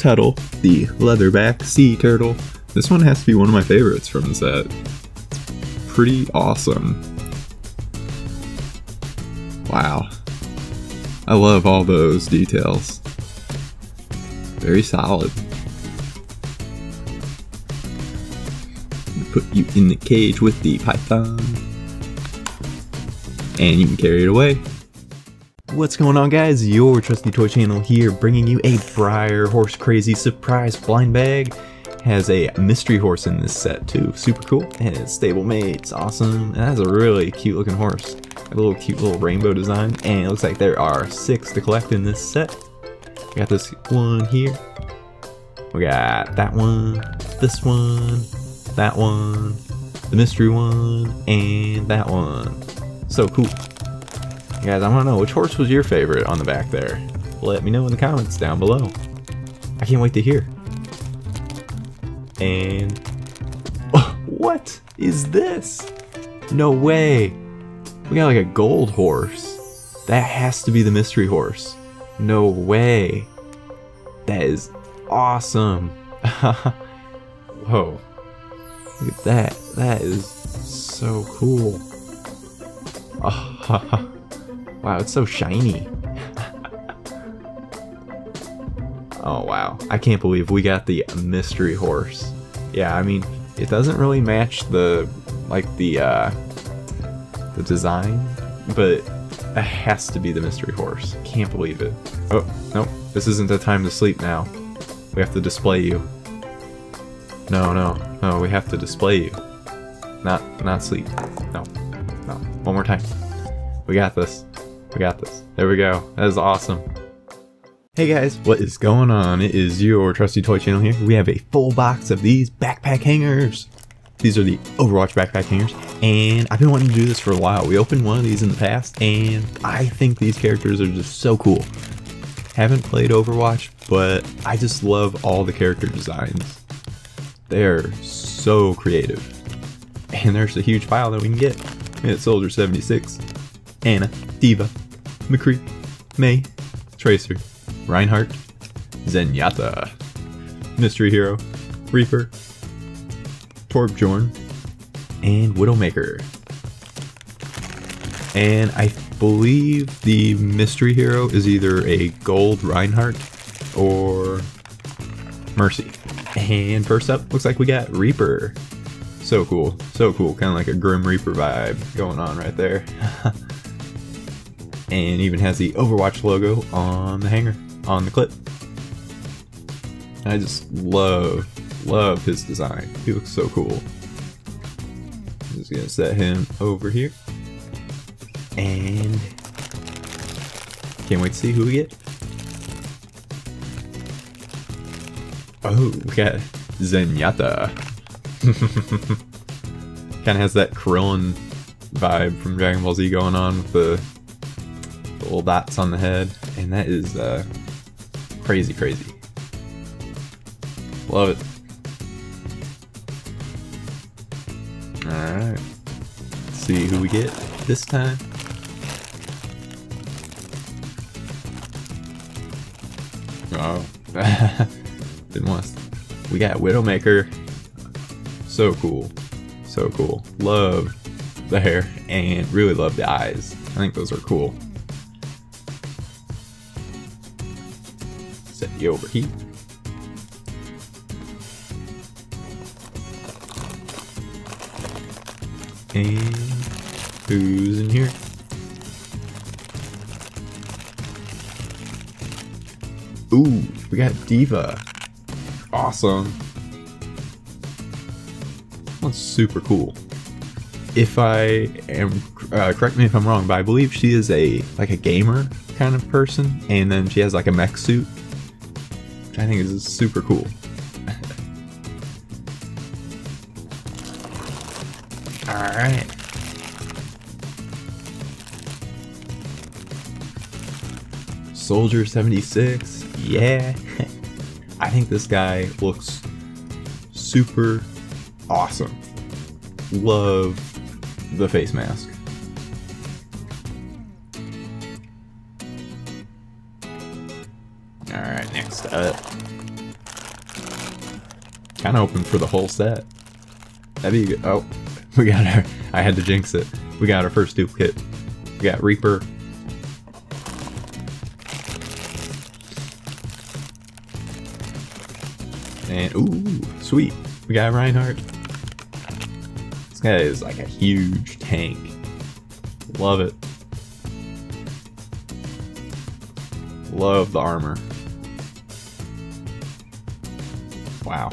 Tuttle, the leatherback sea turtle. This one has to be one of my favorites from the set. It's pretty awesome. Wow. I love all those details. Very solid. Put you in the cage with the python. And you can carry it away. What's going on, guys? Your Trusty Toy Channel here, bringing you a Breyer Horse Crazy surprise blind bag. Has a mystery horse in this set too. Super cool. It has stable mates. Awesome. And that's a really cute looking horse. A little cute little rainbow design. And it looks like there are six to collect in this set. We got this one here. We got that one. This one. That one. The mystery one. And that one. So cool. Guys, I want to know which horse was your favorite on the back there. Let me know in the comments down below. I can't wait to hear. And oh, what is this? No way. We got like a gold horse. That has to be the mystery horse. No way. That is awesome. Whoa. Look at that. That is so cool. Oh, wow, it's so shiny. Oh wow, I can't believe we got the mystery horse. Yeah, I mean, it doesn't really match the, like the, uh, the design, but it has to be the mystery horse. Can't believe it. Oh, nope, this isn't the time to sleep now. We have to display you. No, no, no, we have to display you. Not, not sleep. No, no, one more time. We got this. We got this. There we go. That is awesome. Hey guys, what is going on? It is your Trusty Toy Channel here. We have a full box of these backpack hangers. These are the Overwatch backpack hangers, and I've been wanting to do this for a while. We opened one of these in the past, and I think these characters are just so cool. Haven't played Overwatch, but I just love all the character designs. They're so creative. And there's a huge pile that we can get. We had Soldier seventy-six, Anna, Diva, McCree, May, Tracer, Reinhardt, Zenyatta, Mystery Hero, Reaper, Torbjorn, and Widowmaker. And I believe the Mystery Hero is either a gold Reinhardt or Mercy. And first up, looks like we got Reaper. So cool, so cool, kind of like a Grim Reaper vibe going on right there. And even has the Overwatch logo on the hanger. On the clip. I just love, love his design. He looks so cool. I'm just gonna set him over here. And can't wait to see who we get. Oh, we got Zenyatta. Kind of has that Krillin vibe from Dragon Ball Z going on with the, the little dots on the head. And that is, uh, crazy, crazy. Love it. Alright. See who we get this time. Oh. Didn't want to. We got Widowmaker. So cool. So cool. Love the hair and really love the eyes. I think those are cool. Set you over here. And who's in here? Ooh, we got Diva. Awesome. That's super cool. If I am, uh, correct me if I'm wrong, but I believe she is a like a gamer kind of person, and then she has like a mech suit. I think this is super cool. Alright. Soldier seventy-six. Yeah. I think this guy looks super awesome. Love the face mask. Alright, next up. Kinda hoping for the whole set. That'd be good. Oh, we got our, I had to jinx it. We got our first duplicate. We got Reaper. And, ooh, sweet. We got Reinhardt. This guy is like a huge tank. Love it. Love the armor. Wow.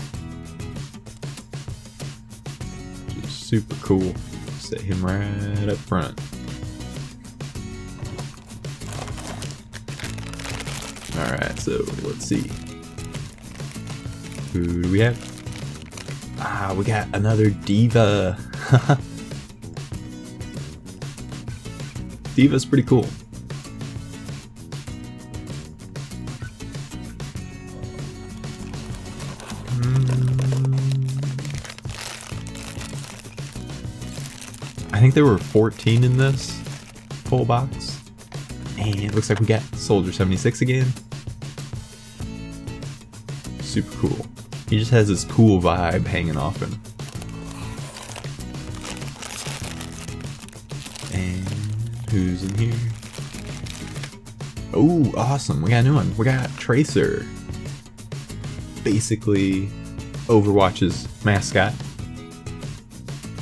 Just super cool. Set him right up front. Alright, so let's see. Who do we have? Ah, we got another Diva. Diva's pretty cool. Mm. I think there were fourteen in this whole box. And it looks like we got Soldier seventy-six again. Super cool. He just has this cool vibe hanging off him. And who's in here? Oh, awesome. We got a new one. We got Tracer. Basically, Overwatch's mascot.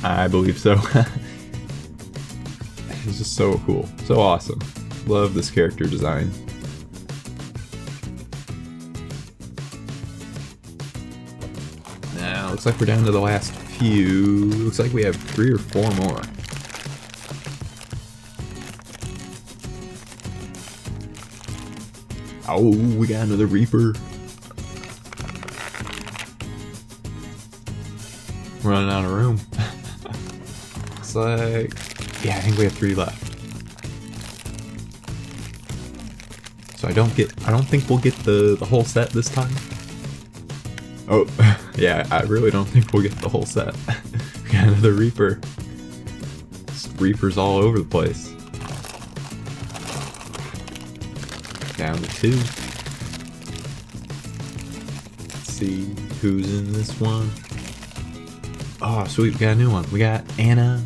I believe so. It's just so cool. So awesome. Love this character design. Looks like we're down to the last few. Looks like we have three or four more. Oh, we got another Reaper. We're running out of room. Looks like, yeah, I think we have three left. So I don't get, I don't think we'll get the, the whole set this time. Oh, yeah, I really don't think we'll get the whole set. We got another Reaper. It's Reapers all over the place. Down to two. Let's see who's in this one. Oh, sweet, we got a new one. We got Anna.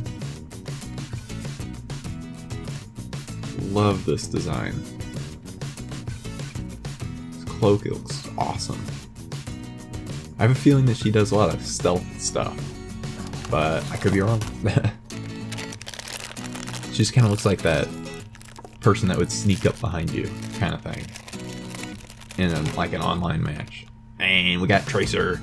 Love this design. This cloak, it looks awesome. I have a feeling that she does a lot of stealth stuff, but I could be wrong. She just kind of looks like that person that would sneak up behind you kind of thing in a, like an online match. And we got Tracer.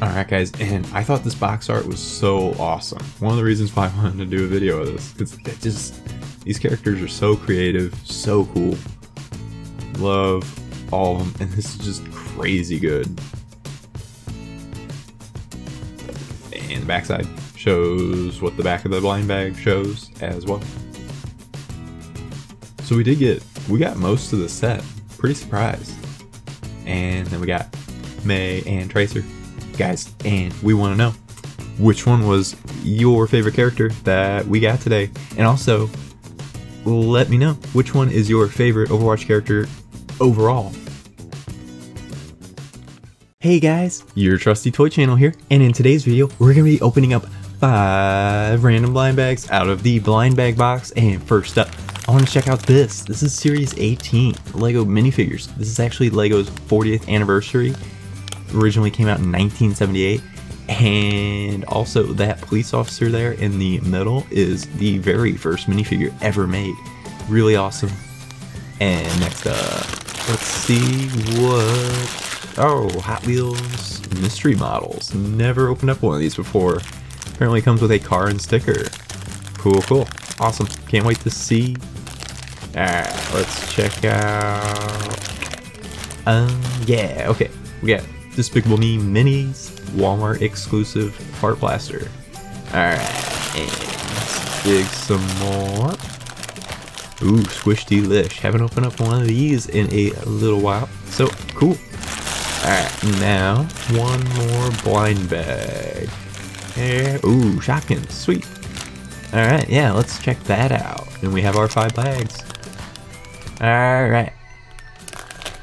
Alright guys, and I thought this box art was so awesome. One of the reasons why I wanted to do a video of this, because it just, these characters are so creative, so cool. Love all of them, and this is just crazy good. And the backside shows what the back of the blind bag shows as well. So we did get, we got most of the set. Pretty surprised. And then we got May and Tracer. Guys, and we want to know which one was your favorite character that we got today. And also, let me know which one is your favorite Overwatch character overall. Hey guys, your Trusty Toy Channel here, and in today's video we're going to be opening up five random blind bags out of the blind bag box. And first up, I want to check out this. This is series eighteen Lego minifigures. This is actually Lego's fortieth anniversary. It originally came out in nineteen seventy-eight. And also that police officer there in the middle is the very first minifigure ever made. Really awesome. And next up, let's see what, oh, Hot Wheels mystery models. Never opened up one of these before. Apparently comes with a car and sticker. Cool, cool, awesome. Can't wait to see. Alright, let's check out, um, yeah, okay, we got Despicable Me minis, Walmart exclusive Fart Blaster. Alright, and let's dig some more. Ooh, Squish-Dee-Lish. Haven't opened up one of these in a little while. So, cool. Alright, now one more blind bag. Here. Ooh, Shopkins, sweet. Alright, yeah, let's check that out. And we have our five bags. Alright.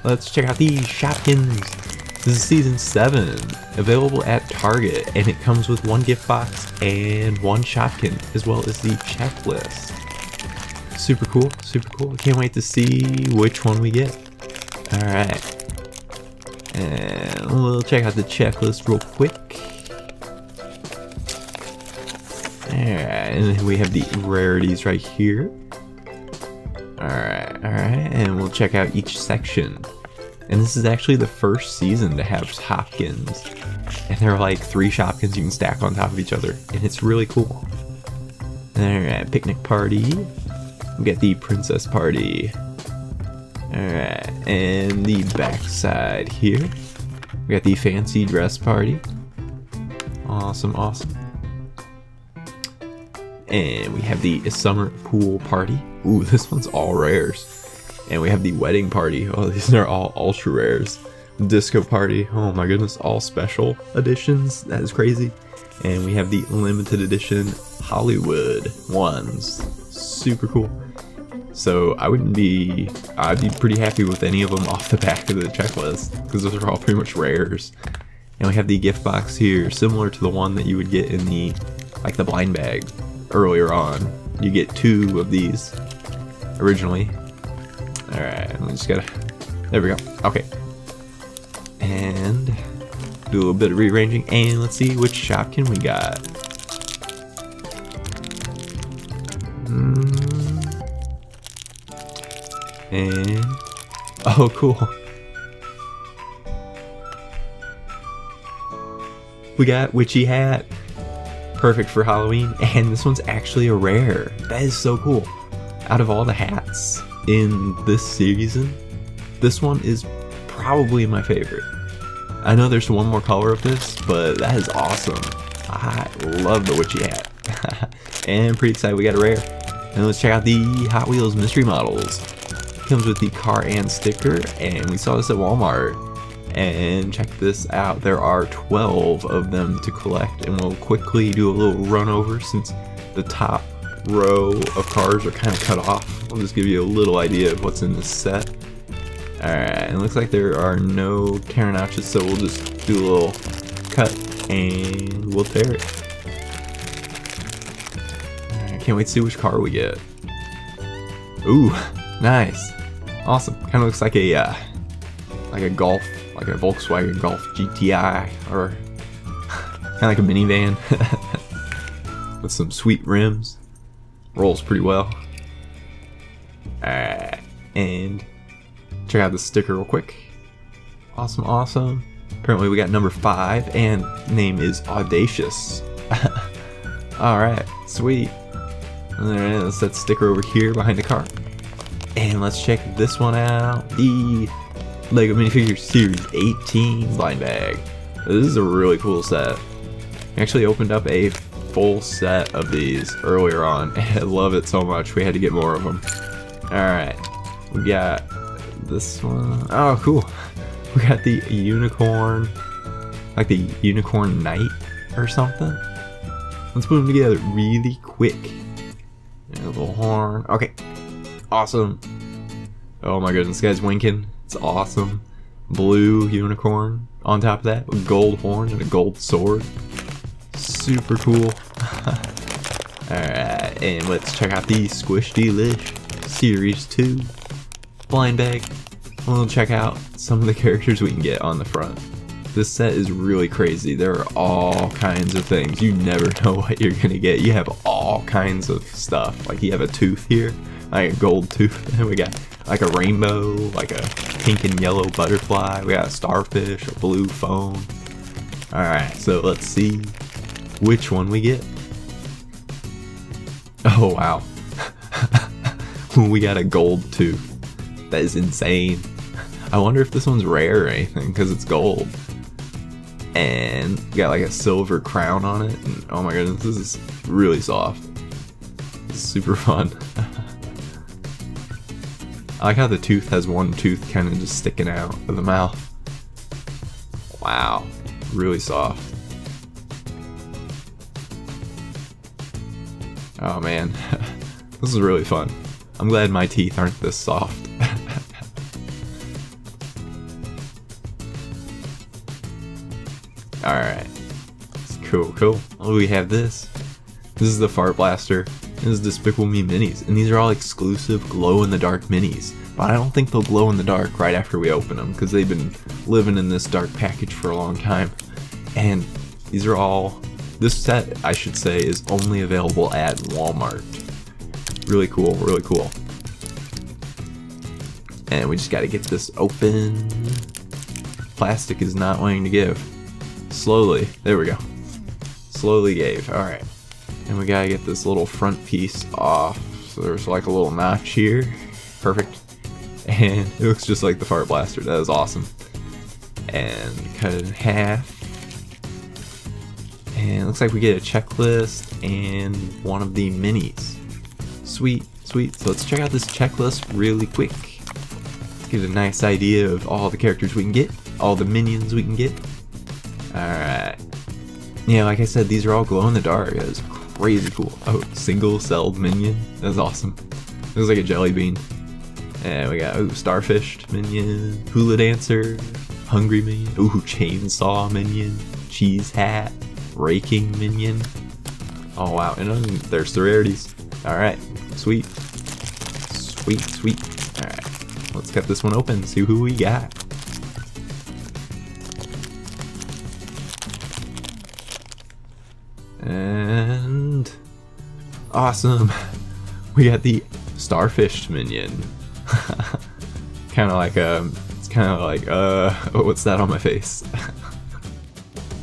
Let's check out these Shopkins. This is season seven, available at Target, and it comes with one gift box and one Shopkin, as well as the checklist. Super cool, super cool. Can't wait to see which one we get. Alright. And we'll check out the checklist real quick. Alright, and we have the rarities right here. Alright, alright, and we'll check out each section. And this is actually the first season to have Shopkins. And there are like three Shopkins you can stack on top of each other. And it's really cool. Alright, picnic party. We got the princess party. Alright, and the backside here. We got the fancy dress party. Awesome, awesome. And we have the summer pool party. Ooh, this one's all rares. And we have the wedding party. Oh, these are all ultra rares. Disco party. Oh my goodness, all special editions. That is crazy. And we have the limited edition Hollywood ones. Super cool. So I wouldn't be, I'd be pretty happy with any of them off the back of the checklist, because those are all pretty much rares. And we have the gift box here, similar to the one that you would get in the, like the blind bag earlier on. You get two of these originally. Alright, we just gotta, there we go, okay. And do a little bit of rearranging, and let's see which Shopkin we got. And, oh cool. We got Witchy Hat. Perfect for Halloween, and this one's actually a rare. That is so cool. Out of all the hats in this season, this one is probably my favorite. I know there's one more color of this, but that is awesome. I love the witchy hat. And pretty excited we got a rare. And let's check out the Hot Wheels mystery models. It comes with the car and sticker, and we saw this at Walmart. And check this out, there are twelve of them to collect, and we'll quickly do a little run over since the top row of cars are kind of cut off. I'll just give you a little idea of what's in this set. Alright, and it looks like there are no tear notches, so we'll just do a little cut and we'll tear it. I can't wait to see which car we get. Ooh, nice. Awesome. Kind of looks like a, uh, like a golf. Like a Volkswagen Golf G T I, or kind of like a minivan with some sweet rims. Rolls pretty well. Alright, and check out the sticker real quick. Awesome, awesome. Apparently we got number five, and name is Audacious. Alright, sweet. Alright, let's set sticker over here behind the car. And let's check this one out. The Lego Minifigure Series eighteen blind bag. This is a really cool set. I actually opened up a full set of these earlier on. I love it so much. We had to get more of them. Alright. We got this one. Oh, cool. We got the unicorn. Like the unicorn knight or something. Let's put them together really quick. And a little horn. Okay. Awesome. Oh my goodness. This guy's winking. It's awesome. Blue unicorn on top of that, with gold horn and a gold sword. Super cool. Alright, and let's check out the Squish-Dee-Lish Series two blind bag. We'll check out some of the characters we can get on the front. This set is really crazy. There are all kinds of things. You never know what you're gonna get. You have all kinds of stuff. Like you have a tooth here, like a gold tooth, and we got like a rainbow, like a pink and yellow butterfly, we got a starfish, a blue foam. Alright, so let's see which one we get. Oh wow. We got a gold tooth. That is insane. I wonder if this one's rare or anything, because it's gold. And we got like a silver crown on it, and oh my goodness, this is really soft. This is super fun. I like how the tooth has one tooth kind of just sticking out of the mouth. Wow, really soft. Oh man, this is really fun. I'm glad my teeth aren't this soft. Alright, cool, cool. Oh, we have this. This is the Fart Blaster. This is Despicable Me minis, and these are all exclusive glow-in-the-dark minis. But I don't think they'll glow in the dark right after we open them, because they've been living in this dark package for a long time. And these are all... This set, I should say, is only available at Walmart. Really cool, really cool. And we just gotta get this open. Plastic is not wanting to give. Slowly, there we go. Slowly gave, alright. And we gotta get this little front piece off. So there's like a little notch here. Perfect. And it looks just like the Fart Blaster, that is awesome. And cut it in half. And it looks like we get a checklist and one of the minis. Sweet, sweet. So let's check out this checklist really quick. Get a nice idea of all the characters we can get, all the minions we can get. Alright. Yeah, like I said, these are all glow in the dark. That is crazy cool. Oh, single-celled minion. That's awesome. Looks like a jelly bean. And we got, ooh, starfished minion, hula dancer, hungry minion, ooh, chainsaw minion, cheese hat. Raking minion. Oh wow, and um, there's the rarities. Alright, sweet. Sweet, sweet. Alright, let's cut this one open, see who we got. And... awesome! We got the starfish minion. Kinda like, um, it's kinda like, uh, oh, what's that on my face?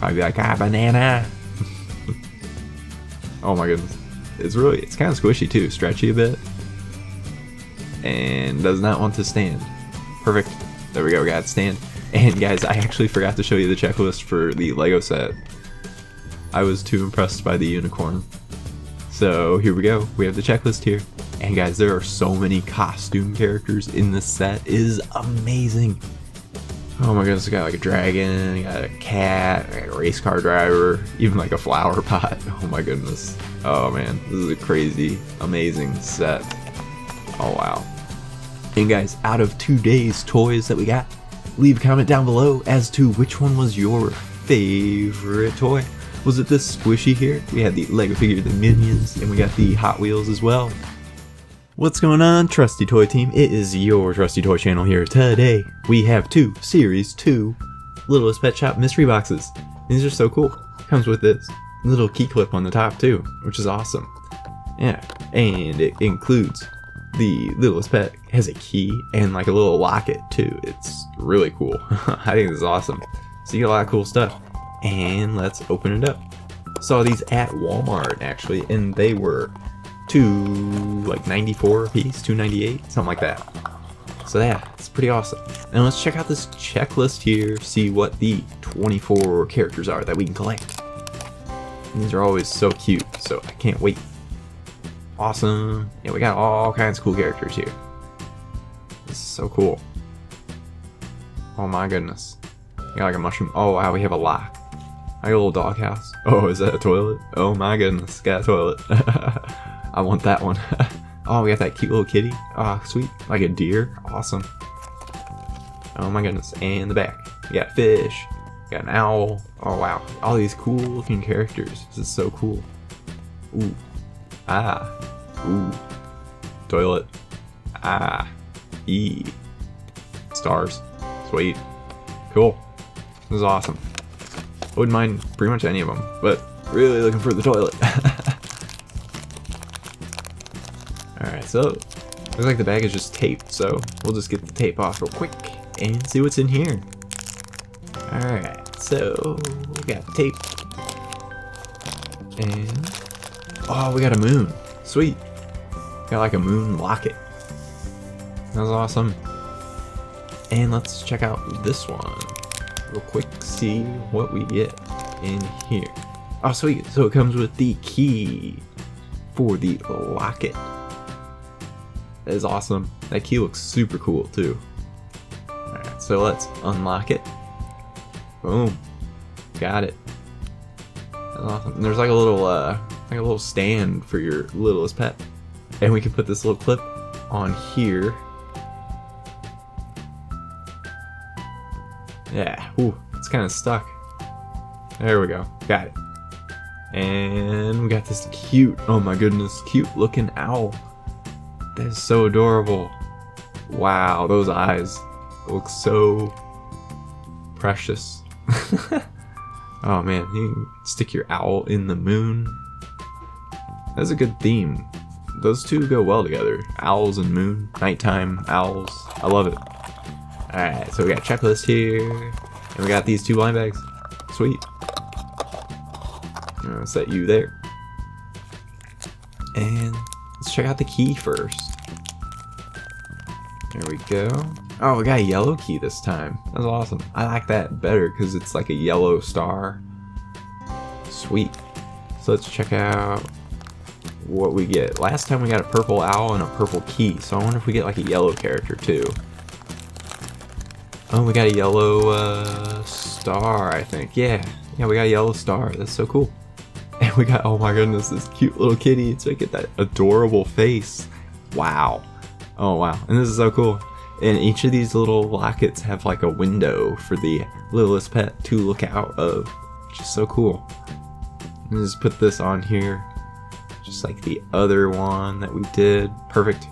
I'd be like, ah, banana! Oh my goodness. It's really, it's kind of squishy too, stretchy a bit. And does not want to stand. Perfect. There we go, we got it stand. And guys, I actually forgot to show you the checklist for the Lego set. I was too impressed by the unicorn. So here we go, we have the checklist here. And guys, there are so many costume characters in this set, it is amazing! Oh my goodness, I got like a dragon, I got a cat, I got a race car driver, even like a flower pot. Oh my goodness. Oh man, this is a crazy, amazing set. Oh wow. And guys, out of today's toys that we got, leave a comment down below as to which one was your favorite toy. Was it this squishy here? We had the Lego figure, the minions, and we got the Hot Wheels as well. What's going on, Trusty Toy Team? It is your Trusty Toy Channel here. Today, we have two Series two Littlest Pet Shop mystery boxes. These are so cool. Comes with this little key clip on the top too, which is awesome. Yeah, and it includes the Littlest Pet has a key and like a little locket too. It's really cool. I think this is awesome. So you get a lot of cool stuff. And let's open it up. Saw these at Walmart actually, and they were to like ninety-four a piece, two ninety-eight, something like that. So yeah, it's pretty awesome. And let's check out this checklist here, see what the twenty-four characters are that we can collect. And these are always so cute, so I can't wait. Awesome. Yeah, we got all kinds of cool characters here. This is so cool. Oh my goodness. We got like a mushroom. Oh wow, we have a lock. I got a little doghouse. Oh, is that a toilet? Oh my goodness, got a toilet. I want that one. Oh, we got that cute little kitty. Ah, oh, sweet. Like a deer. Awesome. Oh my goodness. And the back. We got fish. We got an owl. Oh wow. All these cool looking characters. This is so cool. Ooh. Ah. Ooh. Toilet. Ah. E. Stars. Sweet. Cool. This is awesome. I wouldn't mind pretty much any of them, but really looking for the toilet. Alright, so looks like the bag is just taped, so we'll just get the tape off real quick and see what's in here. Alright, so we got the tape. And oh, we got a moon. Sweet. Got like a moon locket. That was awesome. And let's check out this one real quick, see what we get in here. Oh sweet, so it comes with the key for the locket. That is awesome. That key looks super cool too. Alright, so let's unlock it. Boom. Got it. That's awesome. And there's like a little uh like a little stand for your littlest pet. And we can put this little clip on here. Yeah, ooh, it's kind of stuck. There we go. Got it. And we got this cute, oh my goodness, cute looking owl. That is so adorable. Wow, those eyes look so precious. Oh man, you can stick your owl in the moon. That's a good theme. Those two go well together. Owls and moon. Nighttime owls. I love it. Alright, so we got a checklist here. And we got these two blind bags. Sweet. I'm gonna set you there. And let's check out the key first. There we go. Oh, we got a yellow key this time. That's awesome. I like that better because it's like a yellow star. Sweet. So let's check out what we get. Last time we got a purple owl and a purple key, so I wonder if we get like a yellow character too. Oh, we got a yellow uh, star, I think. Yeah, yeah, we got a yellow star. That's so cool. And we got, oh my goodness, this cute little kitty. It's making that adorable face. Wow. Oh wow, and this is so cool. And each of these little lockets have like a window for the littlest pet to look out of, which is so cool. Let me just put this on here. Just like the other one that we did. Perfect.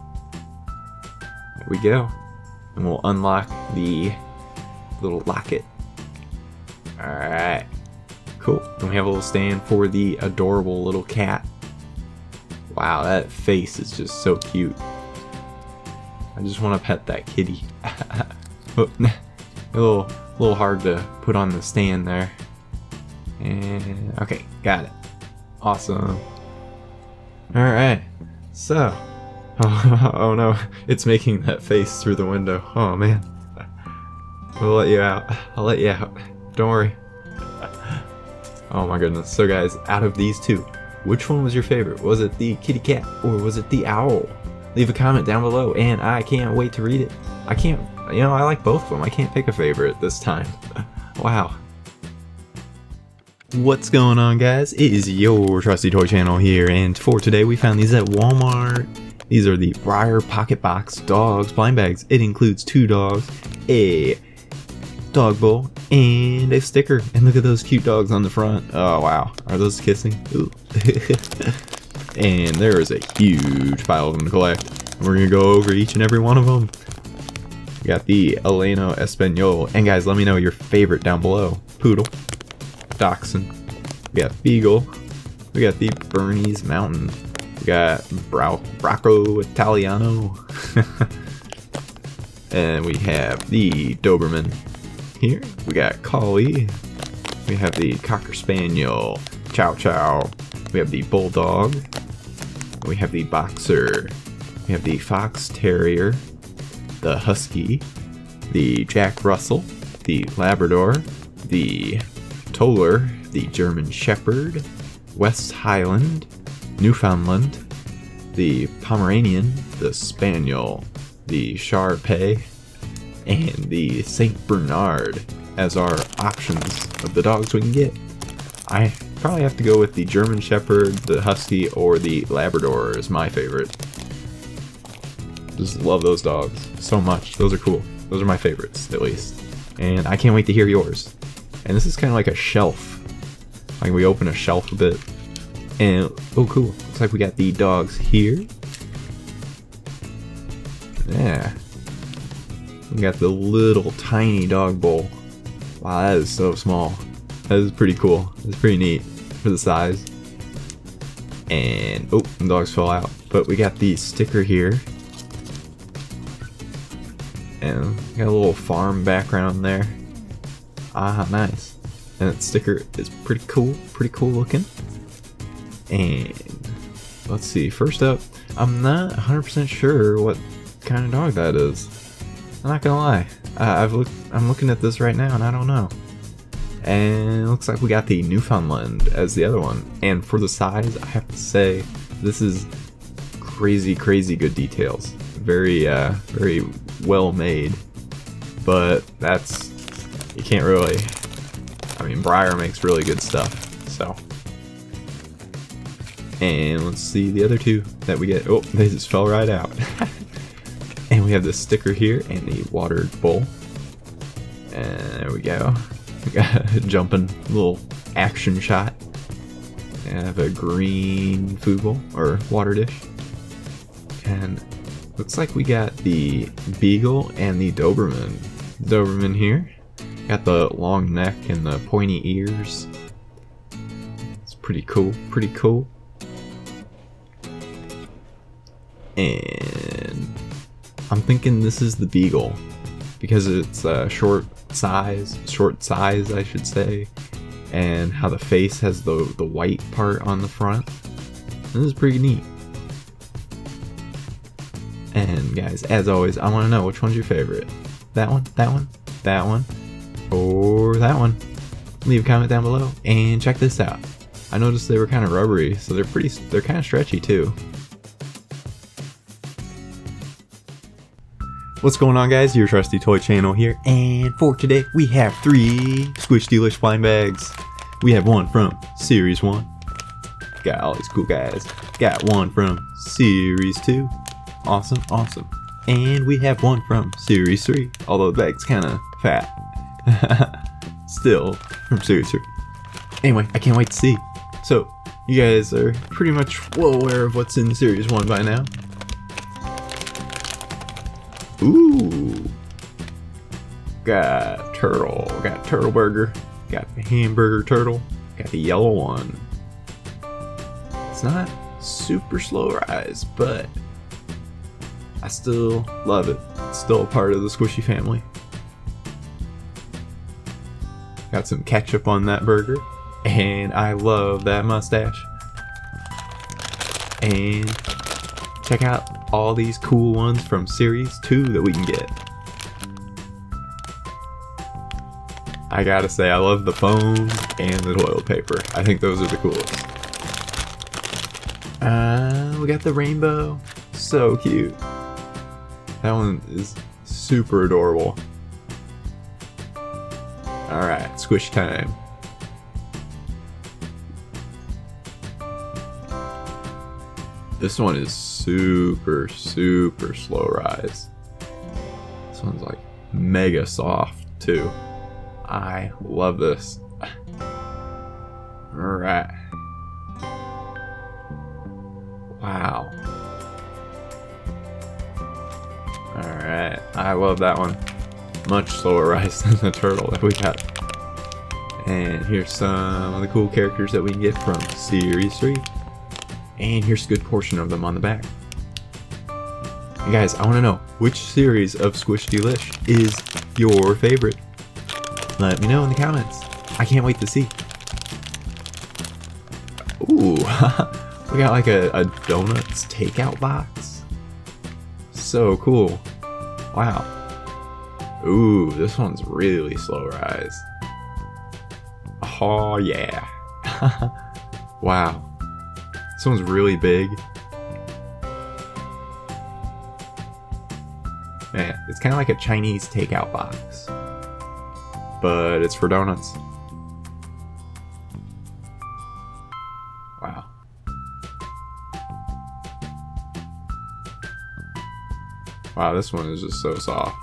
There we go. And we'll unlock the little locket. Alright. Cool. And we have a little stand for the adorable little cat. Wow, that face is just so cute. I just want to pet that kitty. a little, a little hard to put on the stand there. And okay, got it. Awesome. Alright, so, oh, oh no, it's making that face through the window, oh man, we'll let you out, I'll let you out, don't worry. Oh my goodness, so guys, out of these two, which one was your favorite? Was it the kitty cat or was it the owl? Leave a comment down below and I can't wait to read it. I can't, you know, I like both of them, I can't pick a favorite this time. Wow. What's going on guys, it is your Trusty Toy Channel here, and for today we found these at Walmart. These are the Breyer Pocket Box Dogs Blind Bags. It includes two dogs, a dog bowl, and a sticker. And look at those cute dogs on the front. Oh wow, are those kissing? Ooh. And there is a huge pile of them to collect. We're going to go over each and every one of them. We got the Elena Espanol, and guys let me know your favorite down below. Poodle. Dachshund, we got Beagle, we got the Bernese Mountain, we got Bra Bracco Italiano, and we have the Doberman here, we got Collie, we have the Cocker Spaniel, Chow Chow, we have the Bulldog, we have the Boxer, we have the Fox Terrier, the Husky, the Jack Russell, the Labrador, the Toller, the German Shepherd, West Highland, Newfoundland, the Pomeranian, the Spaniel, the Shar Pei, and the Saint Bernard as our options of the dogs we can get. I probably have to go with the German Shepherd, the Husky, or the Labrador is my favorite. Just love those dogs so much. Those are cool. Those are my favorites, at least. And I can't wait to hear yours. And this is kind of like a shelf. Like we open a shelf a bit. And, oh cool, looks like we got the dogs here. Yeah. We got the little tiny dog bowl. Wow, that is so small. That is pretty cool. That's pretty neat for the size. And, oh, the dogs fell out. But we got the sticker here. And we got a little farm background there. Ah, nice. And that sticker is pretty cool, pretty cool looking. And let's see, first up, I'm not one hundred percent sure what kind of dog that is. I'm not gonna lie. Uh, I've looked, I'm looking at this right now and I don't know. And it looks like we got the Newfoundland as the other one. And for the size, I have to say, this is crazy, crazy good details. Very, uh, very well made. But that's... You can't really I mean, Breyer makes really good stuff, so. And let's see the other two that we get. Oh, they just fell right out. And we have the sticker here and the watered bowl. And there we go. We got a jumping little action shot. And I have a green food bowl or water dish. And looks like we got the beagle and the Doberman. Doberman here. Got the long neck and the pointy ears. It's pretty cool, pretty cool. And I'm thinking this is the beagle because it's a short size, short size I should say, and how the face has the, the white part on the front. This is pretty neat. And guys, as always, I want to know which one's your favorite. That one, that one, that one, or that one. Leave a comment down below and check this out. I noticed they were kind of rubbery, so they're pretty, they're kind of stretchy too. What's going on, guys? Your Trusty Toy Channel here, and for today we have three Squish-Dee-Lish blind bags. We have one from Series one. Got all these cool guys. Got one from Series two. Awesome, awesome. And we have one from Series three, although the bag's kind of fat. Still from Series three. Anyway, I can't wait to see. So, you guys are pretty much well aware of what's in Series one by now. Ooh, got turtle, got turtle burger, got hamburger turtle, got the yellow one. It's not super slow rise, but I still love it. It's still a part of the squishy family. Got some ketchup on that burger, and I love that mustache. And check out all these cool ones from Series two that we can get. I gotta say, I love the phone and the toilet paper. I think those are the coolest. Uh, we got the rainbow. So cute. That one is super adorable. Alright, squish time. This one is super, super slow rise. This one's like mega soft too. I love this. Alright. Wow. Alright, I love that one. Much slower rise than the turtle that we got. And here's some of the cool characters that we can get from Series three. And here's a good portion of them on the back. And guys, I want to know which series of Squish-Dee-Lish is your favorite. Let me know in the comments. I can't wait to see. Ooh, we got like a, a donuts takeout box. So cool. Wow. Ooh, this one's really slow rise. Oh yeah. Wow. This one's really big. Man, it's kind of like a Chinese takeout box, but it's for donuts. Wow. Wow, this one is just so soft.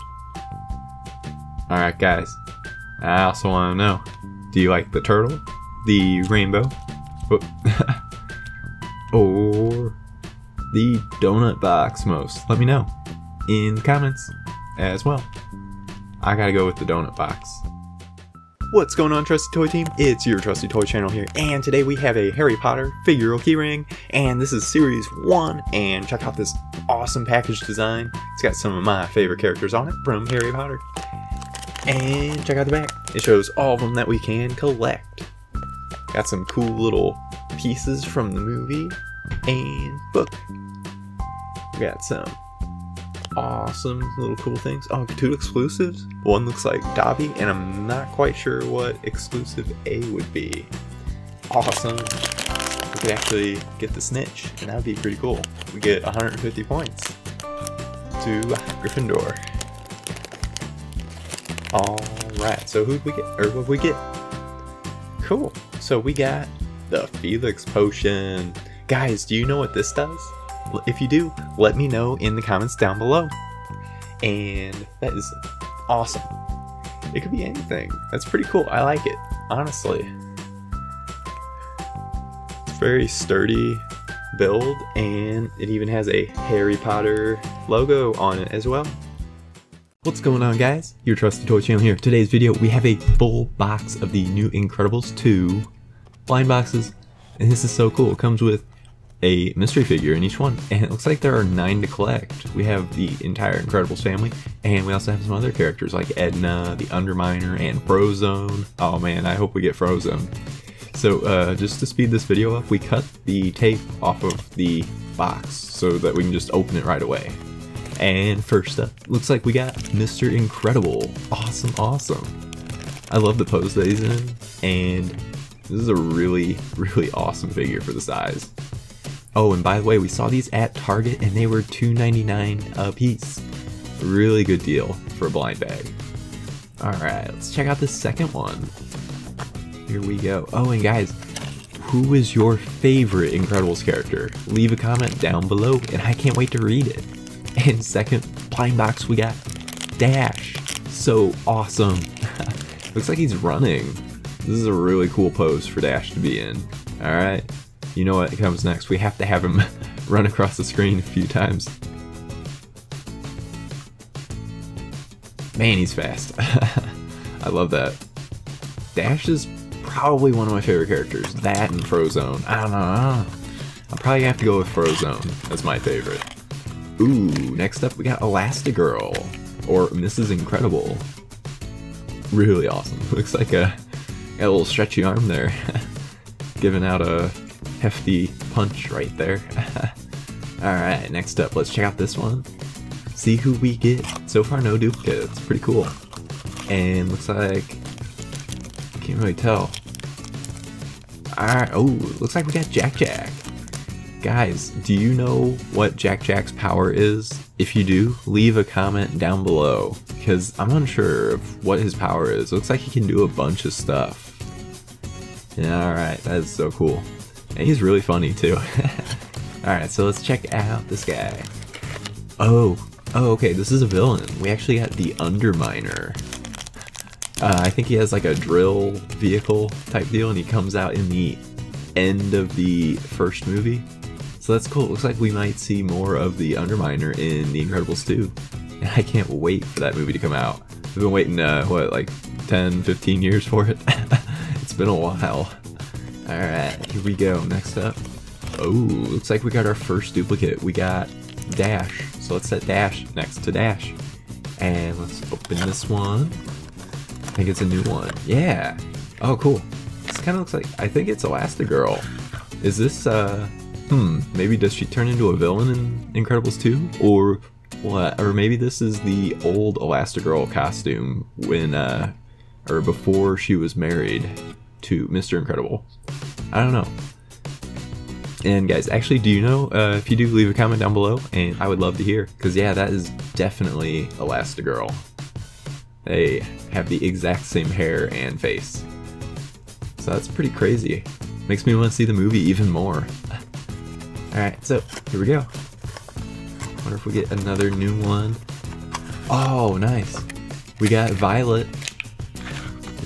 Alright guys, I also want to know, do you like the turtle, the rainbow, or the donut box most? Let me know in the comments as well. I gotta go with the donut box. What's going on, Trusty Toy Team? It's your Trusty Toy Channel here, and today we have a Harry Potter figural keyring, and this is Series one, and check out this awesome package design. It's got some of my favorite characters on it from Harry Potter. And check out the back. It shows all of them that we can collect. Got some cool little pieces from the movie and book. We got some awesome little cool things. Oh, two exclusives. One looks like Dobby, and I'm not quite sure what exclusive A would be. Awesome. We could actually get the snitch, and that would be pretty cool. We get one hundred fifty points to Gryffindor. Alright, so who'd we get? Or what'd we get? Cool. So we got the Felix potion. Guys, do you know what this does? If you do, let me know in the comments down below. And that is awesome. It could be anything. That's pretty cool. I like it, honestly. It's very sturdy build, and it even has a Harry Potter logo on it as well. What's going on, guys? Your Trusty Toy Channel here. Today's video, we have a full box of the new Incredibles two blind boxes, and this is so cool. It comes with a mystery figure in each one, and it looks like there are nine to collect. We have the entire Incredibles family, and we also have some other characters like Edna, the Underminer, and Frozone. Oh man, I hope we get Frozone. So uh, just to speed this video up, we cut the tape off of the box so that we can just open it right away. And first up, looks like we got Mister Incredible. Awesome, awesome. I love the pose that he's in, and this is a really, really awesome figure for the size. Oh, and by the way, we saw these at Target, and they were two ninety-nine a piece. Really good deal for a blind bag. All right, let's check out the second one. Here we go. Oh, and guys, who is your favorite Incredibles character? Leave a comment down below, and I can't wait to read it. And second blind box, we got Dash. So awesome. Looks like he's running. This is a really cool pose for Dash to be in. All right, you know what comes next. We have to have him run across the screen a few times. Man, he's fast. I love that. Dash is probably one of my favorite characters. That and Frozone. I don't know. I don't know. I'll probably have to go with Frozone as my favorite. Ooh, next up we got Elastigirl, or Missus Incredible. Really awesome. Looks like a, a little stretchy arm there. Giving out a hefty punch right there. Alright, next up, let's check out this one. See who we get. So far, no duplicates. Pretty cool. And looks like... can't really tell. Alright, oh, looks like we got Jack-Jack. Guys, do you know what Jack-Jack's power is? If you do, leave a comment down below, because I'm unsure of what his power is. It looks like he can do a bunch of stuff. Yeah, alright, that is so cool. And he's really funny too. Alright, so let's check out this guy. Oh, oh, okay, this is a villain. We actually got the Underminer. Uh, I think he has like a drill vehicle type deal, and he comes out in the end of the first movie. So that's cool. It looks like we might see more of the Underminer in The Incredibles two. And I can't wait for that movie to come out. I've been waiting, uh, what, like ten, fifteen years for it? It's been a while. Alright, here we go. Next up. Oh, looks like we got our first duplicate. We got Dash. So let's set Dash next to Dash. And let's open this one. I think it's a new one. Yeah. Oh, cool. This kind of looks like, I think it's Elastigirl. Is this, uh... Hmm, maybe does she turn into a villain in Incredibles two? Or what? Or maybe this is the old Elastigirl costume when, uh, or before she was married to Mister Incredible. I don't know. And guys, actually, do you know, uh, if you do, leave a comment down below, and I would love to hear. Because yeah, that is definitely Elastigirl. They have the exact same hair and face. So that's pretty crazy. Makes me want to see the movie even more. Alright, so here we go. Wonder if we get another new one. Oh, nice. We got Violet.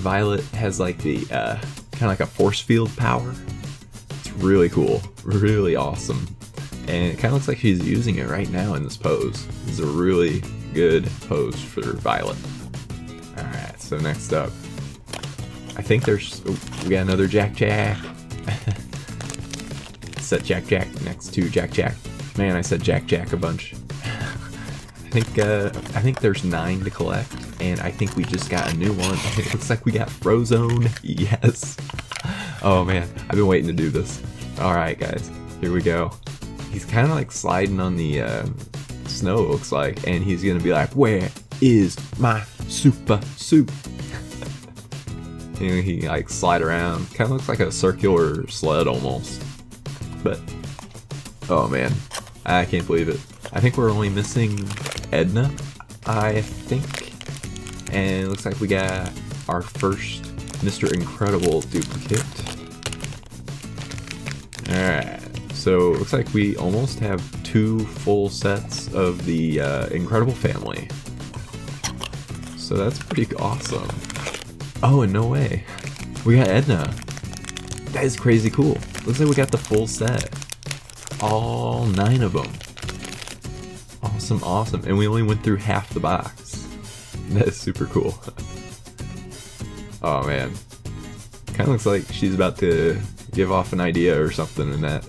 Violet has like the, uh, kind of like a force field power. It's really cool. Really awesome. And it kind of looks like she's using it right now in this pose. This is a really good pose for Violet. Alright, so next up. I think there's... oh, we got another Jack-Jack. Set Jack-Jack next to Jack-Jack. Man, I said Jack-Jack a bunch. I think uh, I think there's nine to collect, and I think we just got a new one. It looks like we got Frozone. Yes. Oh man, I've been waiting to do this. All right, guys, here we go. He's kind of like sliding on the uh, snow, it looks like, and he's gonna be like, "Where is my super suit?" And he like slide around. Kind of looks like a circular sled almost. But, oh man, I can't believe it. I think we're only missing Edna, I think. And it looks like we got our first Mister Incredible duplicate. Alright, so looks like we almost have two full sets of the uh, Incredible family. So that's pretty awesome. Oh, and no way, we got Edna. That is crazy cool. Looks like we got the full set. All nine of them. Awesome, awesome. And we only went through half the box. That is super cool. Oh man. Kind of looks like she's about to give off an idea or something in that.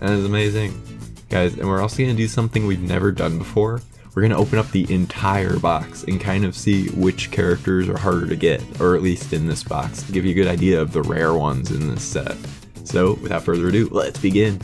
That is amazing. Guys, and we're also going to do something we've never done before. We're going to open up the entire box and kind of see which characters are harder to get, or at least in this box, to give you a good idea of the rare ones in this set. So, without further ado, let's begin.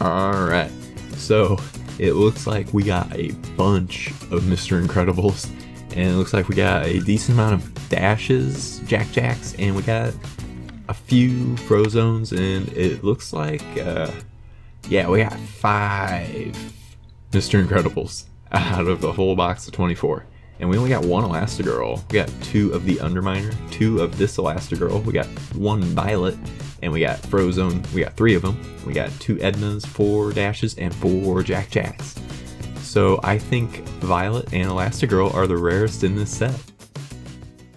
Alright, so it looks like we got a bunch of Mister Incredibles, and it looks like we got a decent amount of Dashes, Jack Jacks, and we got a few Frozones, and it looks like, uh, yeah, we got five Mister Incredibles out of the whole box of twenty-four. And we only got one Elastigirl. We got two of the Underminer, two of this Elastigirl, we got one Violet, and we got Frozone, we got three of them. We got two Ednas, four Dashes, and four Jack Jacks. So I think Violet and Elastigirl are the rarest in this set.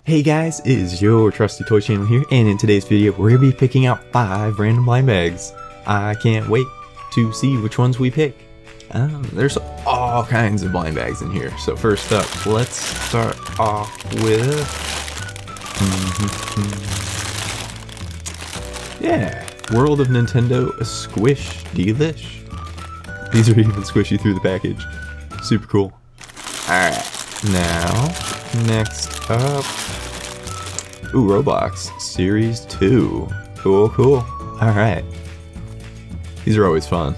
Hey guys, it is your Trusty Toy Channel here, and in today's video we're going to be picking out five random blind bags. I can't wait to see which ones we pick. Um, there's all kinds of blind bags in here. So first up, let's start off with... Mm-hmm. Yeah, World of Nintendo Squish-Dee-Lish. These are even squishy through the package. Super cool. Alright, now, next up... Ooh, Roblox Series two. Cool, cool. Alright. These are always fun.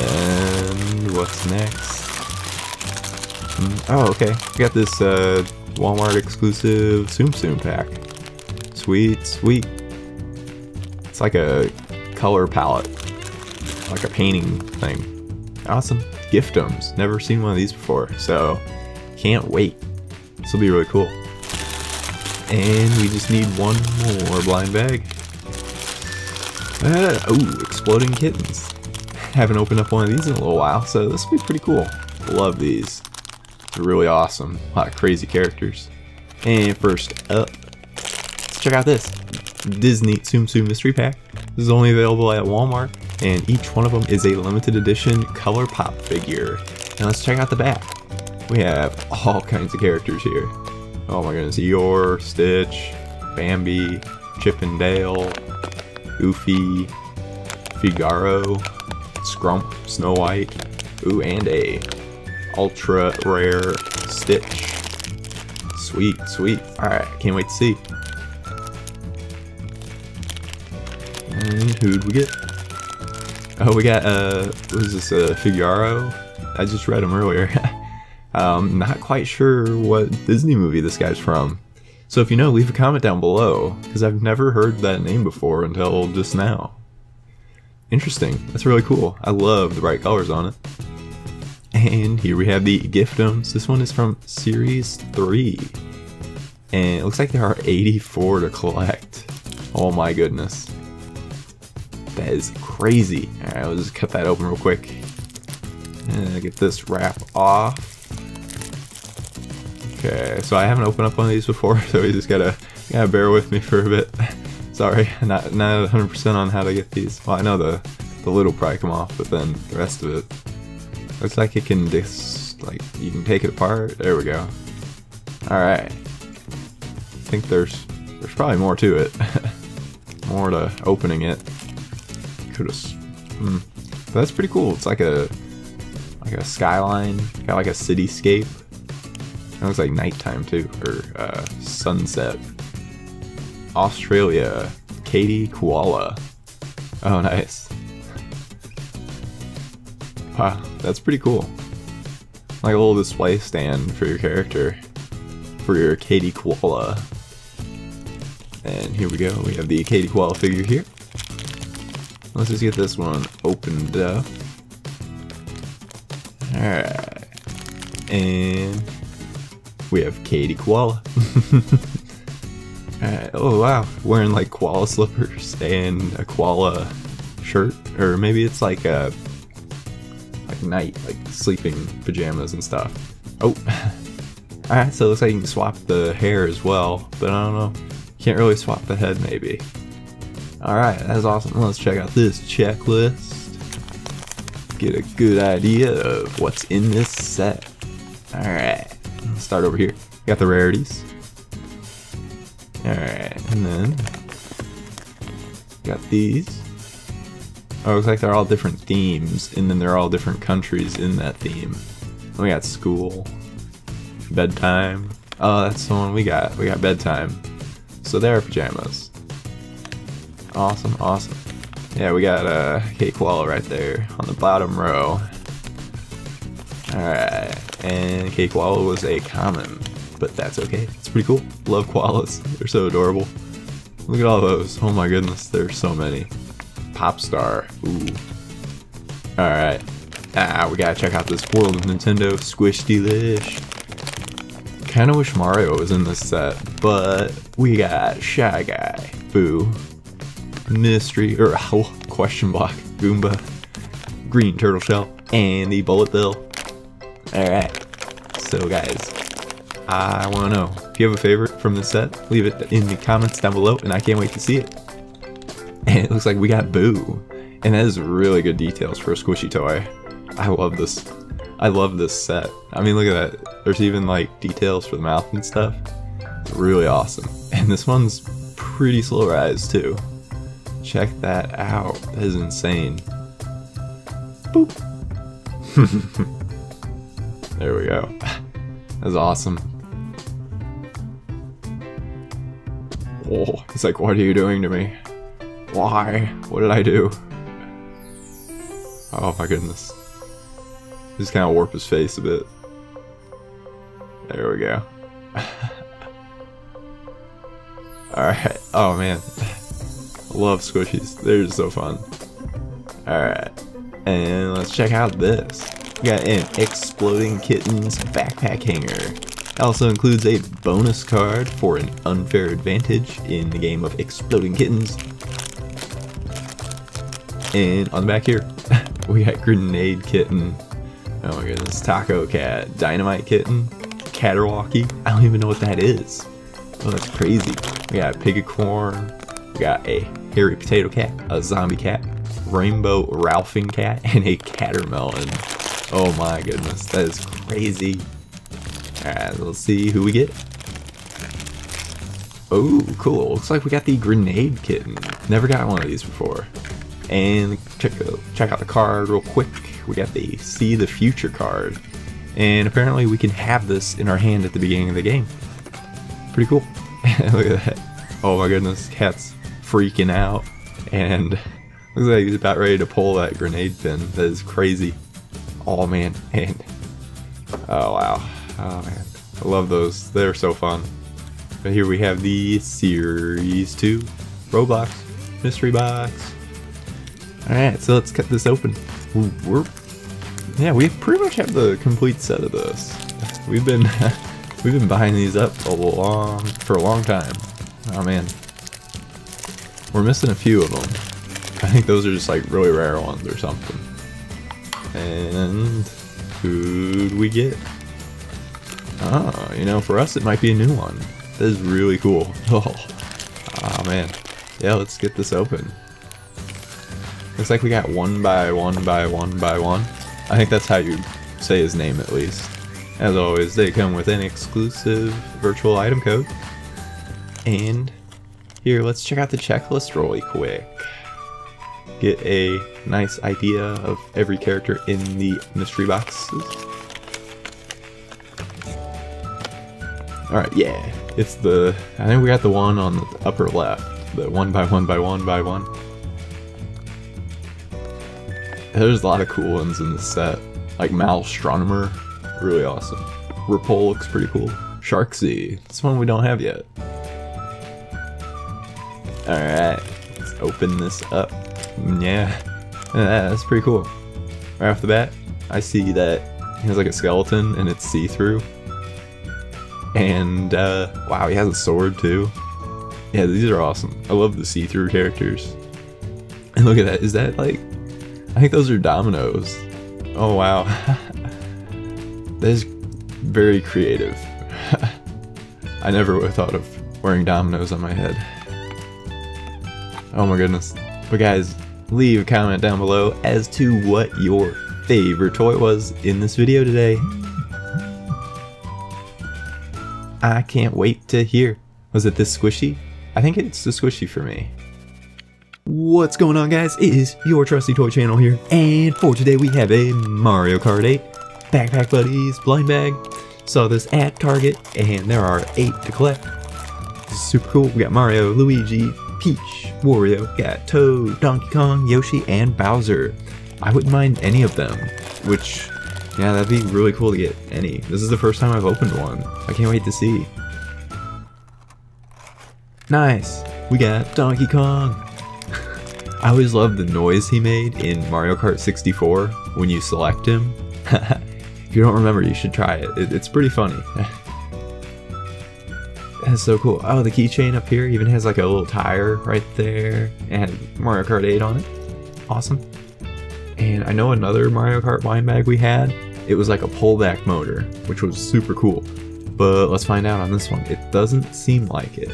And what's next? Mm, oh, okay. We got this uh, Walmart exclusive Tsum Tsum pack. Sweet, sweet. It's like a color palette, like a painting thing. Awesome. Giftems. Never seen one of these before, so can't wait. This will be really cool. And we just need one more blind bag. Ah, ooh, Exploding Kittens. Haven't opened up one of these in a little while, so this will be pretty cool. Love these. They're really awesome. A lot of crazy characters. And first up, let's check out this Disney Tsum Tsum Mystery Pack. This is only available at Walmart, and each one of them is a limited edition Color Pop figure. Now let's check out the back. We have all kinds of characters here. Oh my goodness, Eeyore, Stitch, Bambi, Chip and Dale, Goofy, Figaro, Scrump, Snow White, ooh, and a ultra rare Stitch. Sweet, sweet. Alright, can't wait to see. And who'd we get? Oh, we got, uh, what is this, uh, Figaro? I just read him earlier. um, not quite sure what Disney movie this guy's from. So if you know, leave a comment down below, because I've never heard that name before until just now. Interesting. That's really cool. I love the bright colors on it. And here we have the Giftems. This one is from Series three. And it looks like there are eighty-four to collect. Oh my goodness. That is crazy. Alright, I'll just cut that open real quick. And get this wrap off. Okay, so I haven't opened up one of these before, so you just gotta, gotta bear with me for a bit. Sorry, not not one hundred percent on how to get these. Well, I know the the lid will probably come off, but then the rest of it looks like it can dis like you can take it apart. There we go. All right, I think there's there's probably more to it, more to opening it. Could have. Mm. So that's pretty cool. It's like a like a skyline, got like a cityscape. It looks like nighttime too, or uh, sunset. Australia, Katie Koala. Oh, nice. Wow, that's pretty cool. Like a little display stand for your character. for your Katie Koala. And here we go, we have the Katie Koala figure here. Let's just get this one opened up. Alright. And we have Katie Koala. Alright, oh wow, wearing like koala slippers and a koala shirt. Or maybe it's like a like night, like sleeping pajamas and stuff. Oh. Alright, so it looks like you can swap the hair as well, but I don't know. Can't really swap the head maybe. Alright, that's awesome. Let's check out this checklist. Get a good idea of what's in this set. Alright, let's start over here. Got the rarities. Alright, and then got these. Oh, it looks like they're all different themes, and then they're all different countries in that theme. And we got school, bedtime. Oh, that's the one we got. We got bedtime. So there are pajamas. Awesome, awesome. Yeah, we got uh, Katie Koala right there on the bottom row. Alright, and Katie Koala was a common, but that's okay. It's pretty cool. Love koalas. They're so adorable. Look at all those. Oh my goodness, there's so many. Pop Star. Ooh. Alright. Ah, we gotta check out this World of Nintendo Squish-Dee-Lish. Kinda wish Mario was in this set, but we got Shy Guy. Boo. Mystery, or oh, question block, Goomba, green turtle shell, and the bullet bill. Alright, so guys, I want to know, if you have a favorite from this set, leave it in the comments down below, and I can't wait to see it. And it looks like we got Boo, and that is really good details for a squishy toy. I love this, I love this set. I mean, look at that, there's even like details for the mouth and stuff. It's really awesome, and this one's pretty slow rise too. Check that out. That is insane. Boop. There we go. That's awesome. Oh, it's like, what are you doing to me? Why? What did I do? Oh my goodness. Just kind of warp his face a bit. There we go. Alright. Oh man. Love squishies, they're just so fun. Alright, and let's check out this. We got an Exploding Kittens backpack hanger. It also includes a bonus card for an unfair advantage in the game of Exploding Kittens. And on the back here, we got Grenade Kitten. Oh my goodness, Taco Cat, Dynamite Kitten, Caterwalkie. I don't even know what that is. Oh, that's crazy. We got Pigacorn. We got a hairy potato cat, a zombie cat, rainbow ralphing cat, and a catermelon. Oh my goodness, that is crazy. Alright, let's see who we get. Oh, cool. Looks like we got the Grenade Kitten. Never got one of these before. And check, check out the card real quick. We got the See the Future card. And apparently we can have this in our hand at the beginning of the game. Pretty cool. Look at that. Oh my goodness, cat's freaking out, and looks like he's about ready to pull that grenade pin. That is crazy. Oh man, and oh wow, oh man, I love those. They're so fun. But here we have the Series two Roblox mystery box. All right, so let's cut this open. Ooh, we're, yeah, we pretty much have the complete set of this. We've been we've been buying these up a long for a long time. Oh man, we're missing a few of them. I think those are just like really rare ones or something. And who'd we get? Oh, you know, for us it might be a new one. This is really cool. Oh, oh man, yeah, let's get this open. Looks like we got one by one by one by one. I think that's how you say his name at least. As always, they come with an exclusive virtual item code. And here, let's check out the checklist really quick. Get a nice idea of every character in the mystery boxes. Alright, yeah. It's the, I think we got the one on the upper left. The one by one by one by one. There's a lot of cool ones in this set. Like Malstronomer, really awesome. Rapole looks pretty cool. Sharksy. It's one we don't have yet. Alright, let's open this up. Yeah, yeah, that's pretty cool. Right off the bat, I see that he has like a skeleton and it's see-through. And uh, wow, he has a sword too. Yeah, these are awesome. I love the see-through characters. And look at that, is that like, I think those are dominoes. Oh wow, that is very creative. I never would have thought of wearing dominoes on my head. Oh my goodness. But guys, leave a comment down below as to what your favorite toy was in this video today. I can't wait to hear. Was it this squishy? I think it's the squishy for me. What's going on, guys? It is your Trusty Toy Channel here, and for today we have a Mario Kart eight Backpack Buddies blind bag. Saw this at Target, and there are eight to collect. This is super cool. We got Mario, Luigi, Peach, Wario, got Toad, Donkey Kong, Yoshi, and Bowser. I wouldn't mind any of them, which, yeah, that'd be really cool to get any. This is the first time I've opened one. I can't wait to see. Nice! We got Donkey Kong! I always loved the noise he made in Mario Kart sixty-four when you select him. If you don't remember, you should try it. it it's pretty funny. That's so cool. Oh, the keychain up here even has like a little tire right there. And Mario Kart eight on it. Awesome. And I know another Mario Kart blind bag we had, it was like a pullback motor, which was super cool. But let's find out on this one. It doesn't seem like it.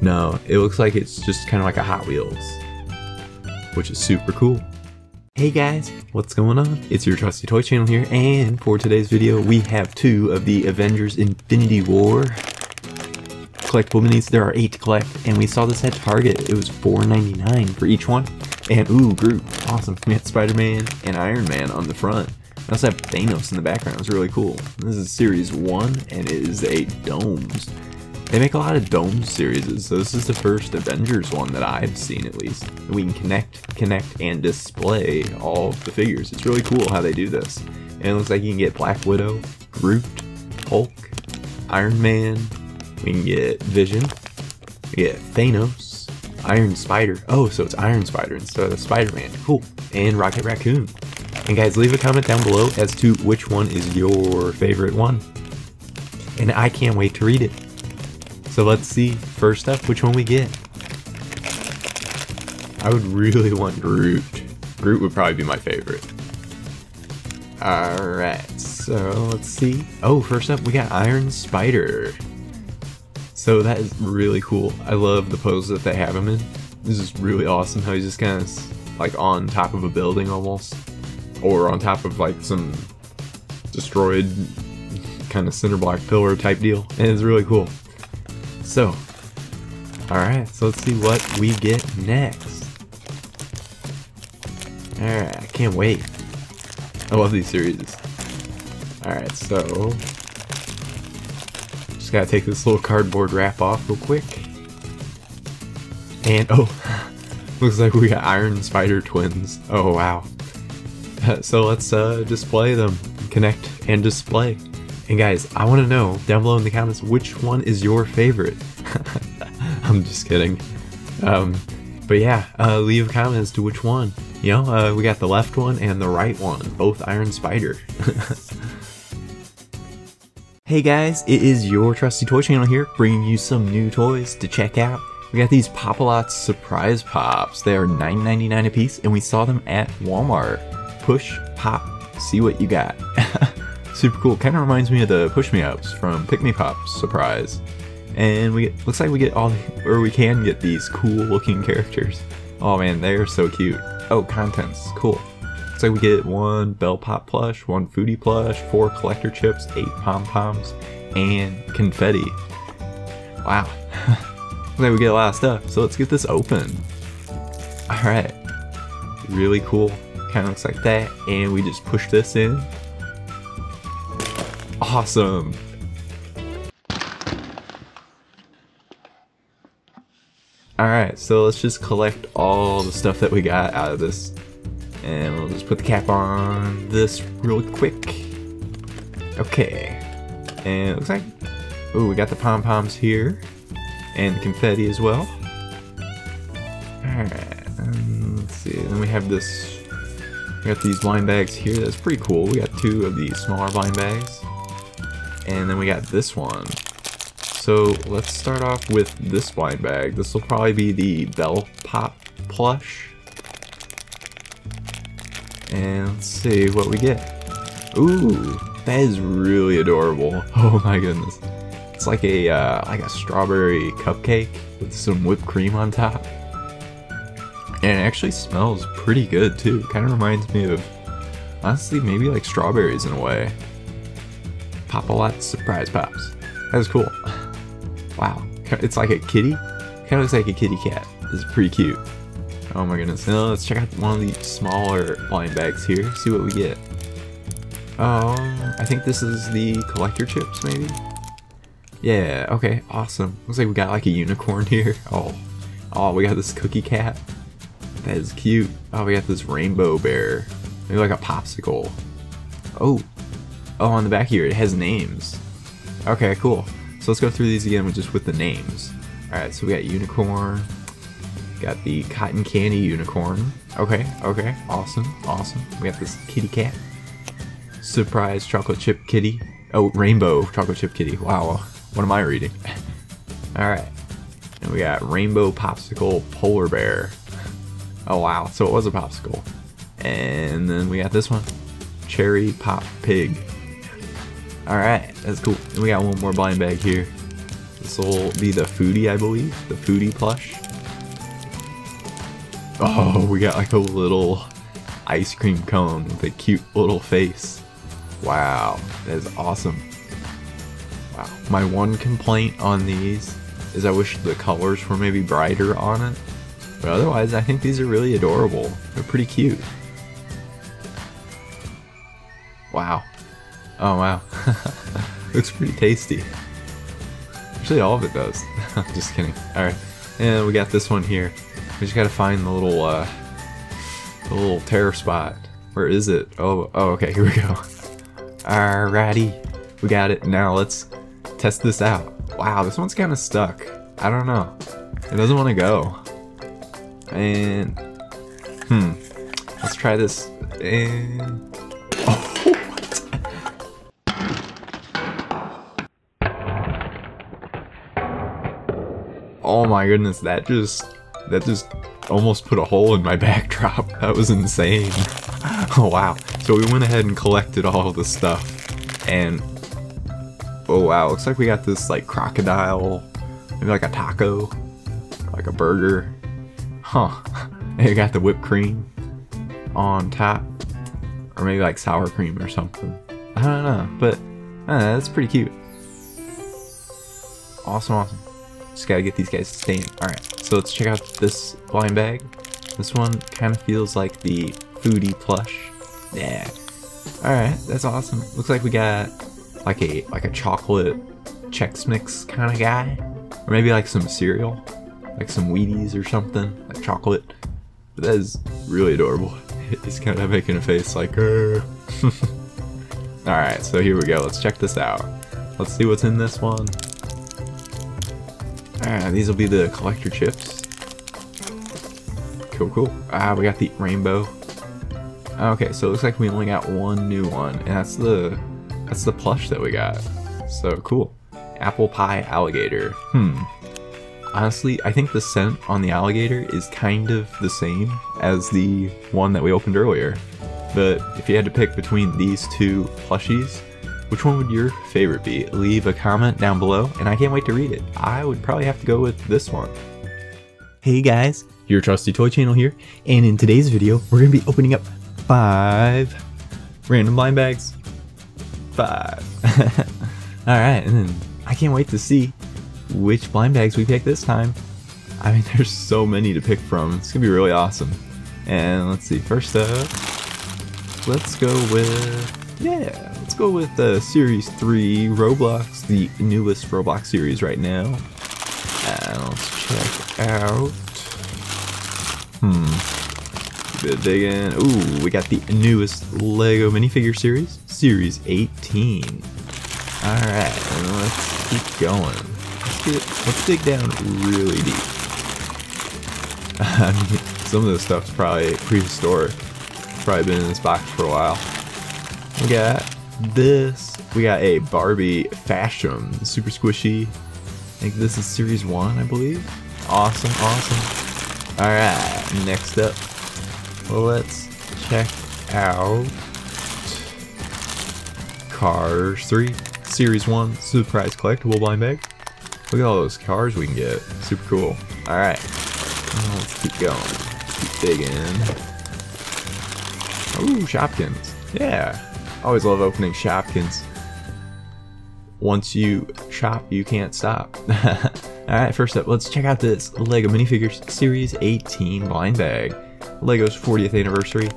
No, it looks like it's just kind of like a Hot Wheels, which is super cool. Hey guys, what's going on? It's your Trusty Toy Channel here, and for today's video we have two of the Avengers Infinity War collectible minis. There are eight to collect, and we saw this at Target. It was four ninety-nine for each one. And ooh, Groot, awesome. We had Spider-Man and Iron Man on the front. I also have Thanos in the background. It's really cool. This is series one, and it is a Domes. They make a lot of Domes series, so this is the first Avengers one that I've seen, at least. We can connect, connect, and display all of the figures. It's really cool how they do this. And it looks like you can get Black Widow, Groot, Hulk, Iron Man. We can get Vision. We get Thanos, Iron Spider. Oh, so it's Iron Spider instead of Spider-Man. Cool. And Rocket Raccoon. And guys, leave a comment down below as to which one is your favorite one. And I can't wait to read it. So let's see, first up, which one we get. I would really want Groot. Groot would probably be my favorite. Alright, so let's see. Oh, first up, we got Iron Spider. So that is really cool. I love the pose that they have him in. This is really awesome how he's just kind of like on top of a building almost. Or on top of like some destroyed kind of cinder block pillar type deal. And it's really cool. So, alright, so let's see what we get next. Alright, I can't wait. I love these series. Alright, so, just gotta take this little cardboard wrap off real quick. And, oh, looks like we got Iron Spider twins. Oh, wow. So let's uh, display them. Connect and display. And guys, I want to know down below in the comments which one is your favorite. I'm just kidding. Um, but yeah, uh, leave a comment as to which one. You know, uh, we got the left one and the right one, both Iron Spider. Hey guys, it is your Trusty Toy Channel here, bringing you some new toys to check out. We got these Pop-a-Lot Surprise Pops. They are nine ninety-nine a piece, and we saw them at Walmart. Push, pop, see what you got. Super cool. Kind of reminds me of the Push Me Ups from Pikmi Pop Surprise. And we get, looks like we get all, the, or we can get these cool looking characters. Oh man, they are so cute. Oh, contents, cool. Looks like we get one Bell Pop plush, one Foodie plush, four collector chips, eight pom poms, and confetti. Wow. Looks like we get a lot of stuff. So let's get this open. All right. Really cool. Kind of looks like that. And we just push this in. Awesome. Alright, so let's just collect all the stuff that we got out of this. And we'll just put the cap on this real quick. Okay. And it looks like Oh, we got the pom-poms here. And the confetti as well. Alright, um, let's see. Then we have this. We got these blind bags here. That's pretty cool. We got two of these smaller blind bags. And then we got this one. So let's start off with this blind bag. This will probably be the Bell Pop plush. And let's see what we get. Ooh, that is really adorable. Oh my goodness. It's like a uh, like a strawberry cupcake with some whipped cream on top. And it actually smells pretty good too. Kind of reminds me of, honestly, maybe like strawberries in a way. Pop-a-Lot Surprise Pops. That was cool. Wow, it's like a kitty. Kind of looks like a kitty cat. It's pretty cute. Oh my goodness. Now let's check out one of the smaller blind bags here. See what we get. Um, I think this is the collector chips, maybe. Yeah. Okay. Awesome. Looks like we got like a unicorn here. Oh, oh, we got this cookie cat. That is cute. Oh, we got this rainbow bear. Maybe like a popsicle. Oh, oh, on the back here it has names. Okay. Cool. So let's go through these again with just with the names. Alright, so we got unicorn, got the cotton candy unicorn. Okay, okay, awesome, awesome. We got this kitty cat. Surprise chocolate chip kitty. Oh, rainbow chocolate chip kitty. Wow, what am I reading? Alright, and we got rainbow popsicle polar bear. Oh wow, so it was a popsicle. And then we got this one, cherry pop pig. Alright, that's cool. And we got one more blind bag here. This will be the foodie, I believe. The foodie plush. Oh, we got like a little ice cream cone with a cute little face. Wow, that is awesome. Wow. My one complaint on these is I wish the colors were maybe brighter on it. But otherwise, I think these are really adorable. They're pretty cute. Wow. Oh wow, looks pretty tasty. Actually all of it does. Just kidding. Alright, and we got this one here. We just gotta find the little, uh, the little terror spot. Where is it? Oh, oh, okay, here we go. Alrighty, we got it. Now let's test this out. Wow, this one's kinda stuck. I don't know. It doesn't wanna go. And, hmm, let's try this. And, oh! Oh my goodness, that just, that just almost put a hole in my backdrop. That was insane. Oh wow. So we went ahead and collected all of the stuff. And, oh wow, looks like we got this like crocodile, maybe like a taco, like a burger. Huh. And we got the whipped cream on top. Or maybe like sour cream or something. I don't know, but uh, that's pretty cute. Awesome, awesome. Just gotta get these guys to stand. Alright, so let's check out this blind bag. This one kind of feels like the foodie plush. Yeah. Alright, that's awesome. Looks like we got like a like a chocolate Chex Mix kind of guy. Or maybe like some cereal. Like some Wheaties or something. Like chocolate. But that is really adorable. It's kind of making a face like, uh. Alright, so here we go. Let's check this out. Let's see what's in this one. Alright, these will be the collector chips. Cool, cool. Ah, we got the rainbow. Okay, so it looks like we only got one new one, and that's the that's the plush that we got. So cool. Apple pie alligator. Hmm. Honestly, I think the scent on the alligator is kind of the same as the one that we opened earlier. But if you had to pick between these two plushies, which one would your favorite be? Leave a comment down below, and I can't wait to read it. I would probably have to go with this one. Hey guys, your Trusty Toy Channel here, and in today's video, we're going to be opening up five random blind bags. Five. Alright, and then I can't wait to see which blind bags we pick this time. I mean, there's so many to pick from. It's going to be really awesome. And let's see, first up, let's go with, yeah. Let's go with uh, Series three Roblox, the newest Roblox series right now. Uh, let's check out. Hmm. Bit digging. Ooh, we got the newest Lego minifigure series, Series eighteen. Alright, let's keep going. Let's, get, let's dig down really deep. I mean, some of this stuff's probably prehistoric. It's probably been in this box for a while. We got this. We got a Barbie Fashion. Super squishy. I think this is series one, I believe. Awesome, awesome. Alright, next up. Well, let's check out Cars three, Series one, Surprise Collectible Blind Bag. Look at all those cars we can get. Super cool. Alright. Let's keep going. Keep digging. Ooh, Shopkins. Yeah. Always love opening Shopkins. Once you shop, you can't stop. Alright, first up, let's check out this Lego Minifigures Series eighteen Blind Bag. Lego's fortieth anniversary,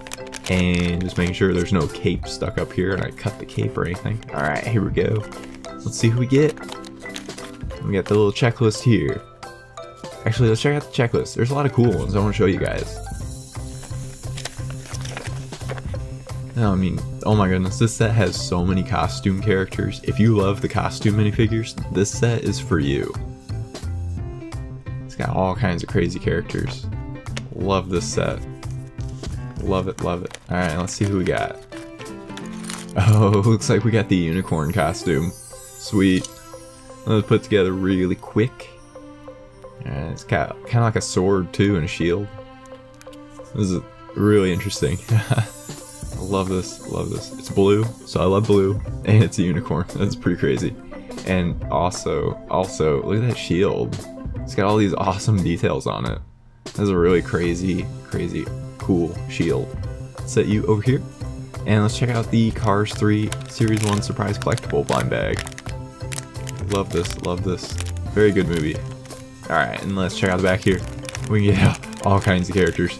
and just making sure there's no cape stuck up here and I cut the cape or anything. Alright, here we go. Let's see who we get. We got the little checklist here. Actually, let's check out the checklist. There's a lot of cool ones I want to show you guys. I mean, oh my goodness, this set has so many costume characters. If you love the costume minifigures, this set is for you. It's got all kinds of crazy characters. Love this set. Love it, love it. Alright, let's see who we got. Oh, looks like we got the unicorn costume. Sweet. That was put together really quick. Alright, it's got kind of like a sword too and a shield. This is really interesting. I love this, love this. It's blue, so I love blue, and it's a unicorn. That's pretty crazy. And also, also, look at that shield. It's got all these awesome details on it. That's a really crazy, crazy, cool shield. Set you over here, and let's check out the Cars three Series one Surprise Collectible Blind Bag. Love this, love this. Very good movie. All right, and let's check out the back here. We can get all kinds of characters.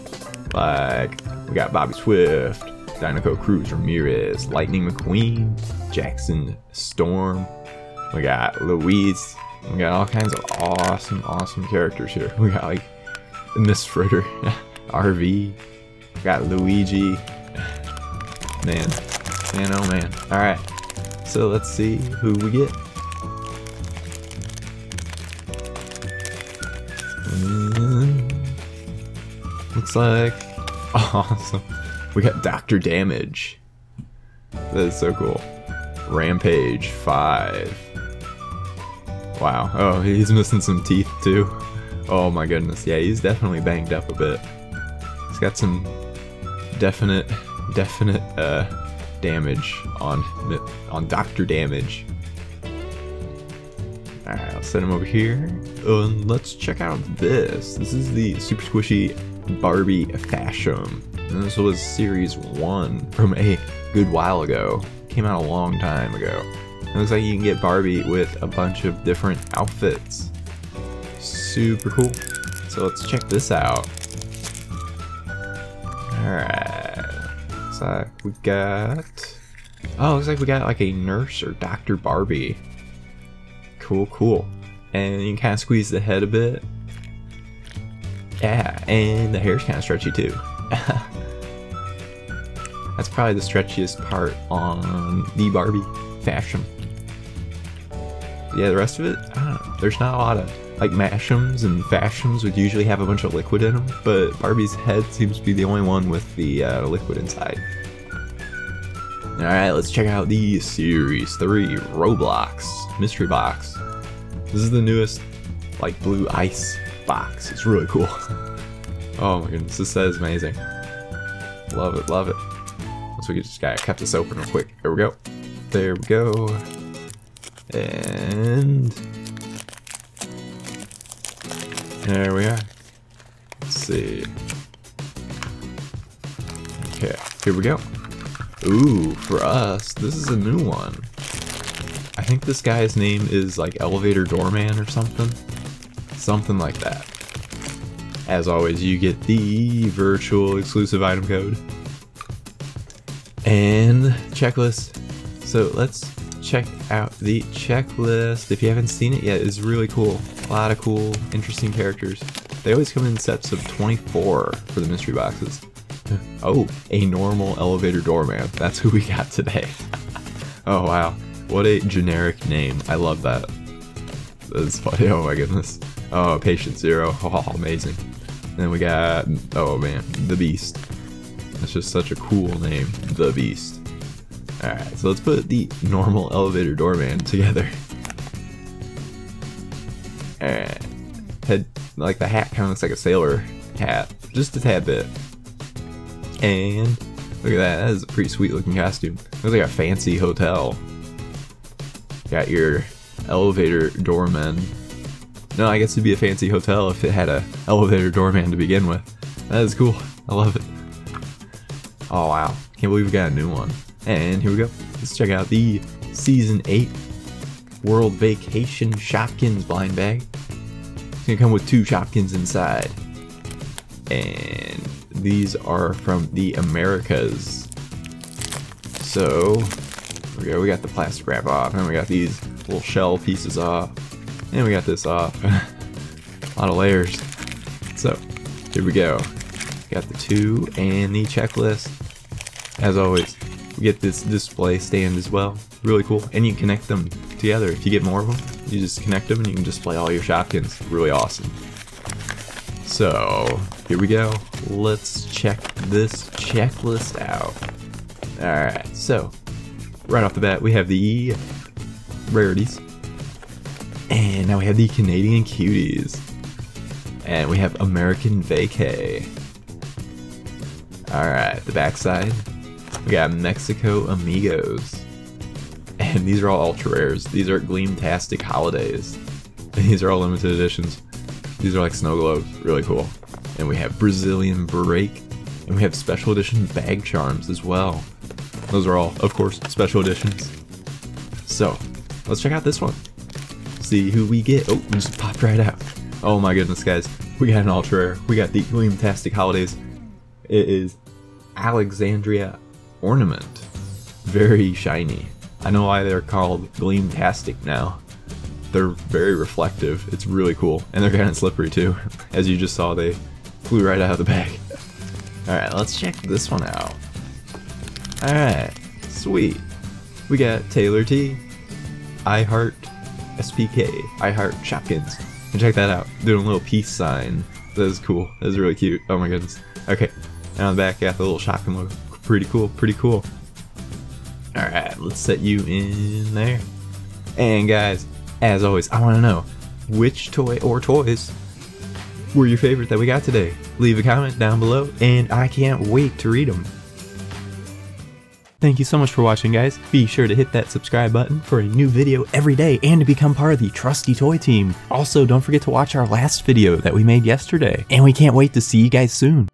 Like, we got Bobby Swift, Dinoco Cruz Ramirez, Lightning McQueen, Jackson Storm. We got Louise. We got all kinds of awesome, awesome characters here. We got like Miss Fritter, R V. We got Luigi. Man, man, oh man. All right, so let's see who we get. And looks like awesome. We got Doctor Damage. That is so cool. Rampage five. Wow. Oh, he's missing some teeth too. Oh my goodness. Yeah, he's definitely banged up a bit. He's got some definite, definite uh, damage on on Doctor Damage. All right, I'll send him over here. Oh, and let's check out this. This is the super squishy Barbie Fashion. And this was series one from a good while ago. Came out a long time ago. It looks like you can get Barbie with a bunch of different outfits. Super cool. So let's check this out. Alright. Looks like we got... Oh, looks like we got like a nurse or Doctor Barbie. Cool, cool. And you can kind of squeeze the head a bit. Yeah, and the hair's kind of stretchy too. That's probably the stretchiest part on the Barbie Fashion. Yeah, the rest of it, I don't know. There's not a lot of, like, mashems and fashems would usually have a bunch of liquid in them, but Barbie's head seems to be the only one with the uh, liquid inside. Alright, let's check out the Series three Roblox Mystery Box. This is the newest, like, blue ice box. It's really cool. Oh my goodness, this set is amazing. Love it, love it. So we just gotta cut this open real quick. There we go. There we go. And there we are. Let's see. Okay, here we go. Ooh, for us, this is a new one. I think this guy's name is like Elevator Doorman or something. Something like that. As always, you get the virtual exclusive item code. And checklist. So let's check out the checklist. If you haven't seen it yet, it's really cool. A lot of cool, interesting characters. They always come in sets of twenty-four for the mystery boxes. Oh, a normal elevator doorman. That's who we got today. Oh wow. What a generic name. I love that. That's funny. Oh my goodness. Oh, Patient Zero. Oh, amazing. And then we got, oh man, The Beast. That's just such a cool name, The Beast. Alright, so let's put the normal elevator doorman together. Alright. Head, like the hat kind of looks like a sailor hat. Just a tad bit. And look at that, that is a pretty sweet looking costume. Looks like a fancy hotel. Got your elevator doorman. No, I guess it'd be a fancy hotel if it had a elevator doorman to begin with. That is cool. I love it. Oh wow, can't believe we got a new one. And here we go. Let's check out the Season eight World Vacation Shopkins blind bag. It's gonna come with two Shopkins inside. And these are from the Americas. So, here we go, we got the plastic wrap off, and we got these little shell pieces off, and we got this off. A lot of layers. So, here we go. Got the two and the checklist. As always, we get this display stand as well. Really cool. And you connect them together. If you get more of them, you just connect them and you can display all your Shopkins. Really awesome. So, here we go. Let's check this checklist out. Alright, so, right off the bat, we have the rarities. And now we have the Canadian Cuties. And we have American Vacay. Alright, the backside. We got Mexico Amigos. And these are all ultra rares. These are Gleamtastic Holidays. And these are all limited editions. These are like snow globes, really cool. And we have Brazilian Break, and we have special edition bag charms as well. Those are all, of course, special editions. So, let's check out this one. See who we get. Oh, it just popped right out. Oh my goodness, guys. We got an ultra rare. We got the Gleamtastic Holidays. It is Alexandria Ornament. Very shiny. I know why they're called Gleamtastic now. They're very reflective. It's really cool. And they're kind of slippery too. As you just saw, they flew right out of the bag. Alright, let's check this one out. Alright, sweet. We got Taylor T, I Heart S P K, I Heart Shopkins. And check that out. Doing a little peace sign. That is cool. That is really cute. Oh my goodness. Okay, and on the back, got the little Shopkin logo. Pretty cool, pretty cool. Alright, let's set you in there. And guys, as always, I want to know, which toy or toys were your favorite that we got today? Leave a comment down below, and I can't wait to read them. Thank you so much for watching, guys. Be sure to hit that subscribe button for a new video every day and to become part of the Trusty Toy team. Also, don't forget to watch our last video that we made yesterday, and we can't wait to see you guys soon.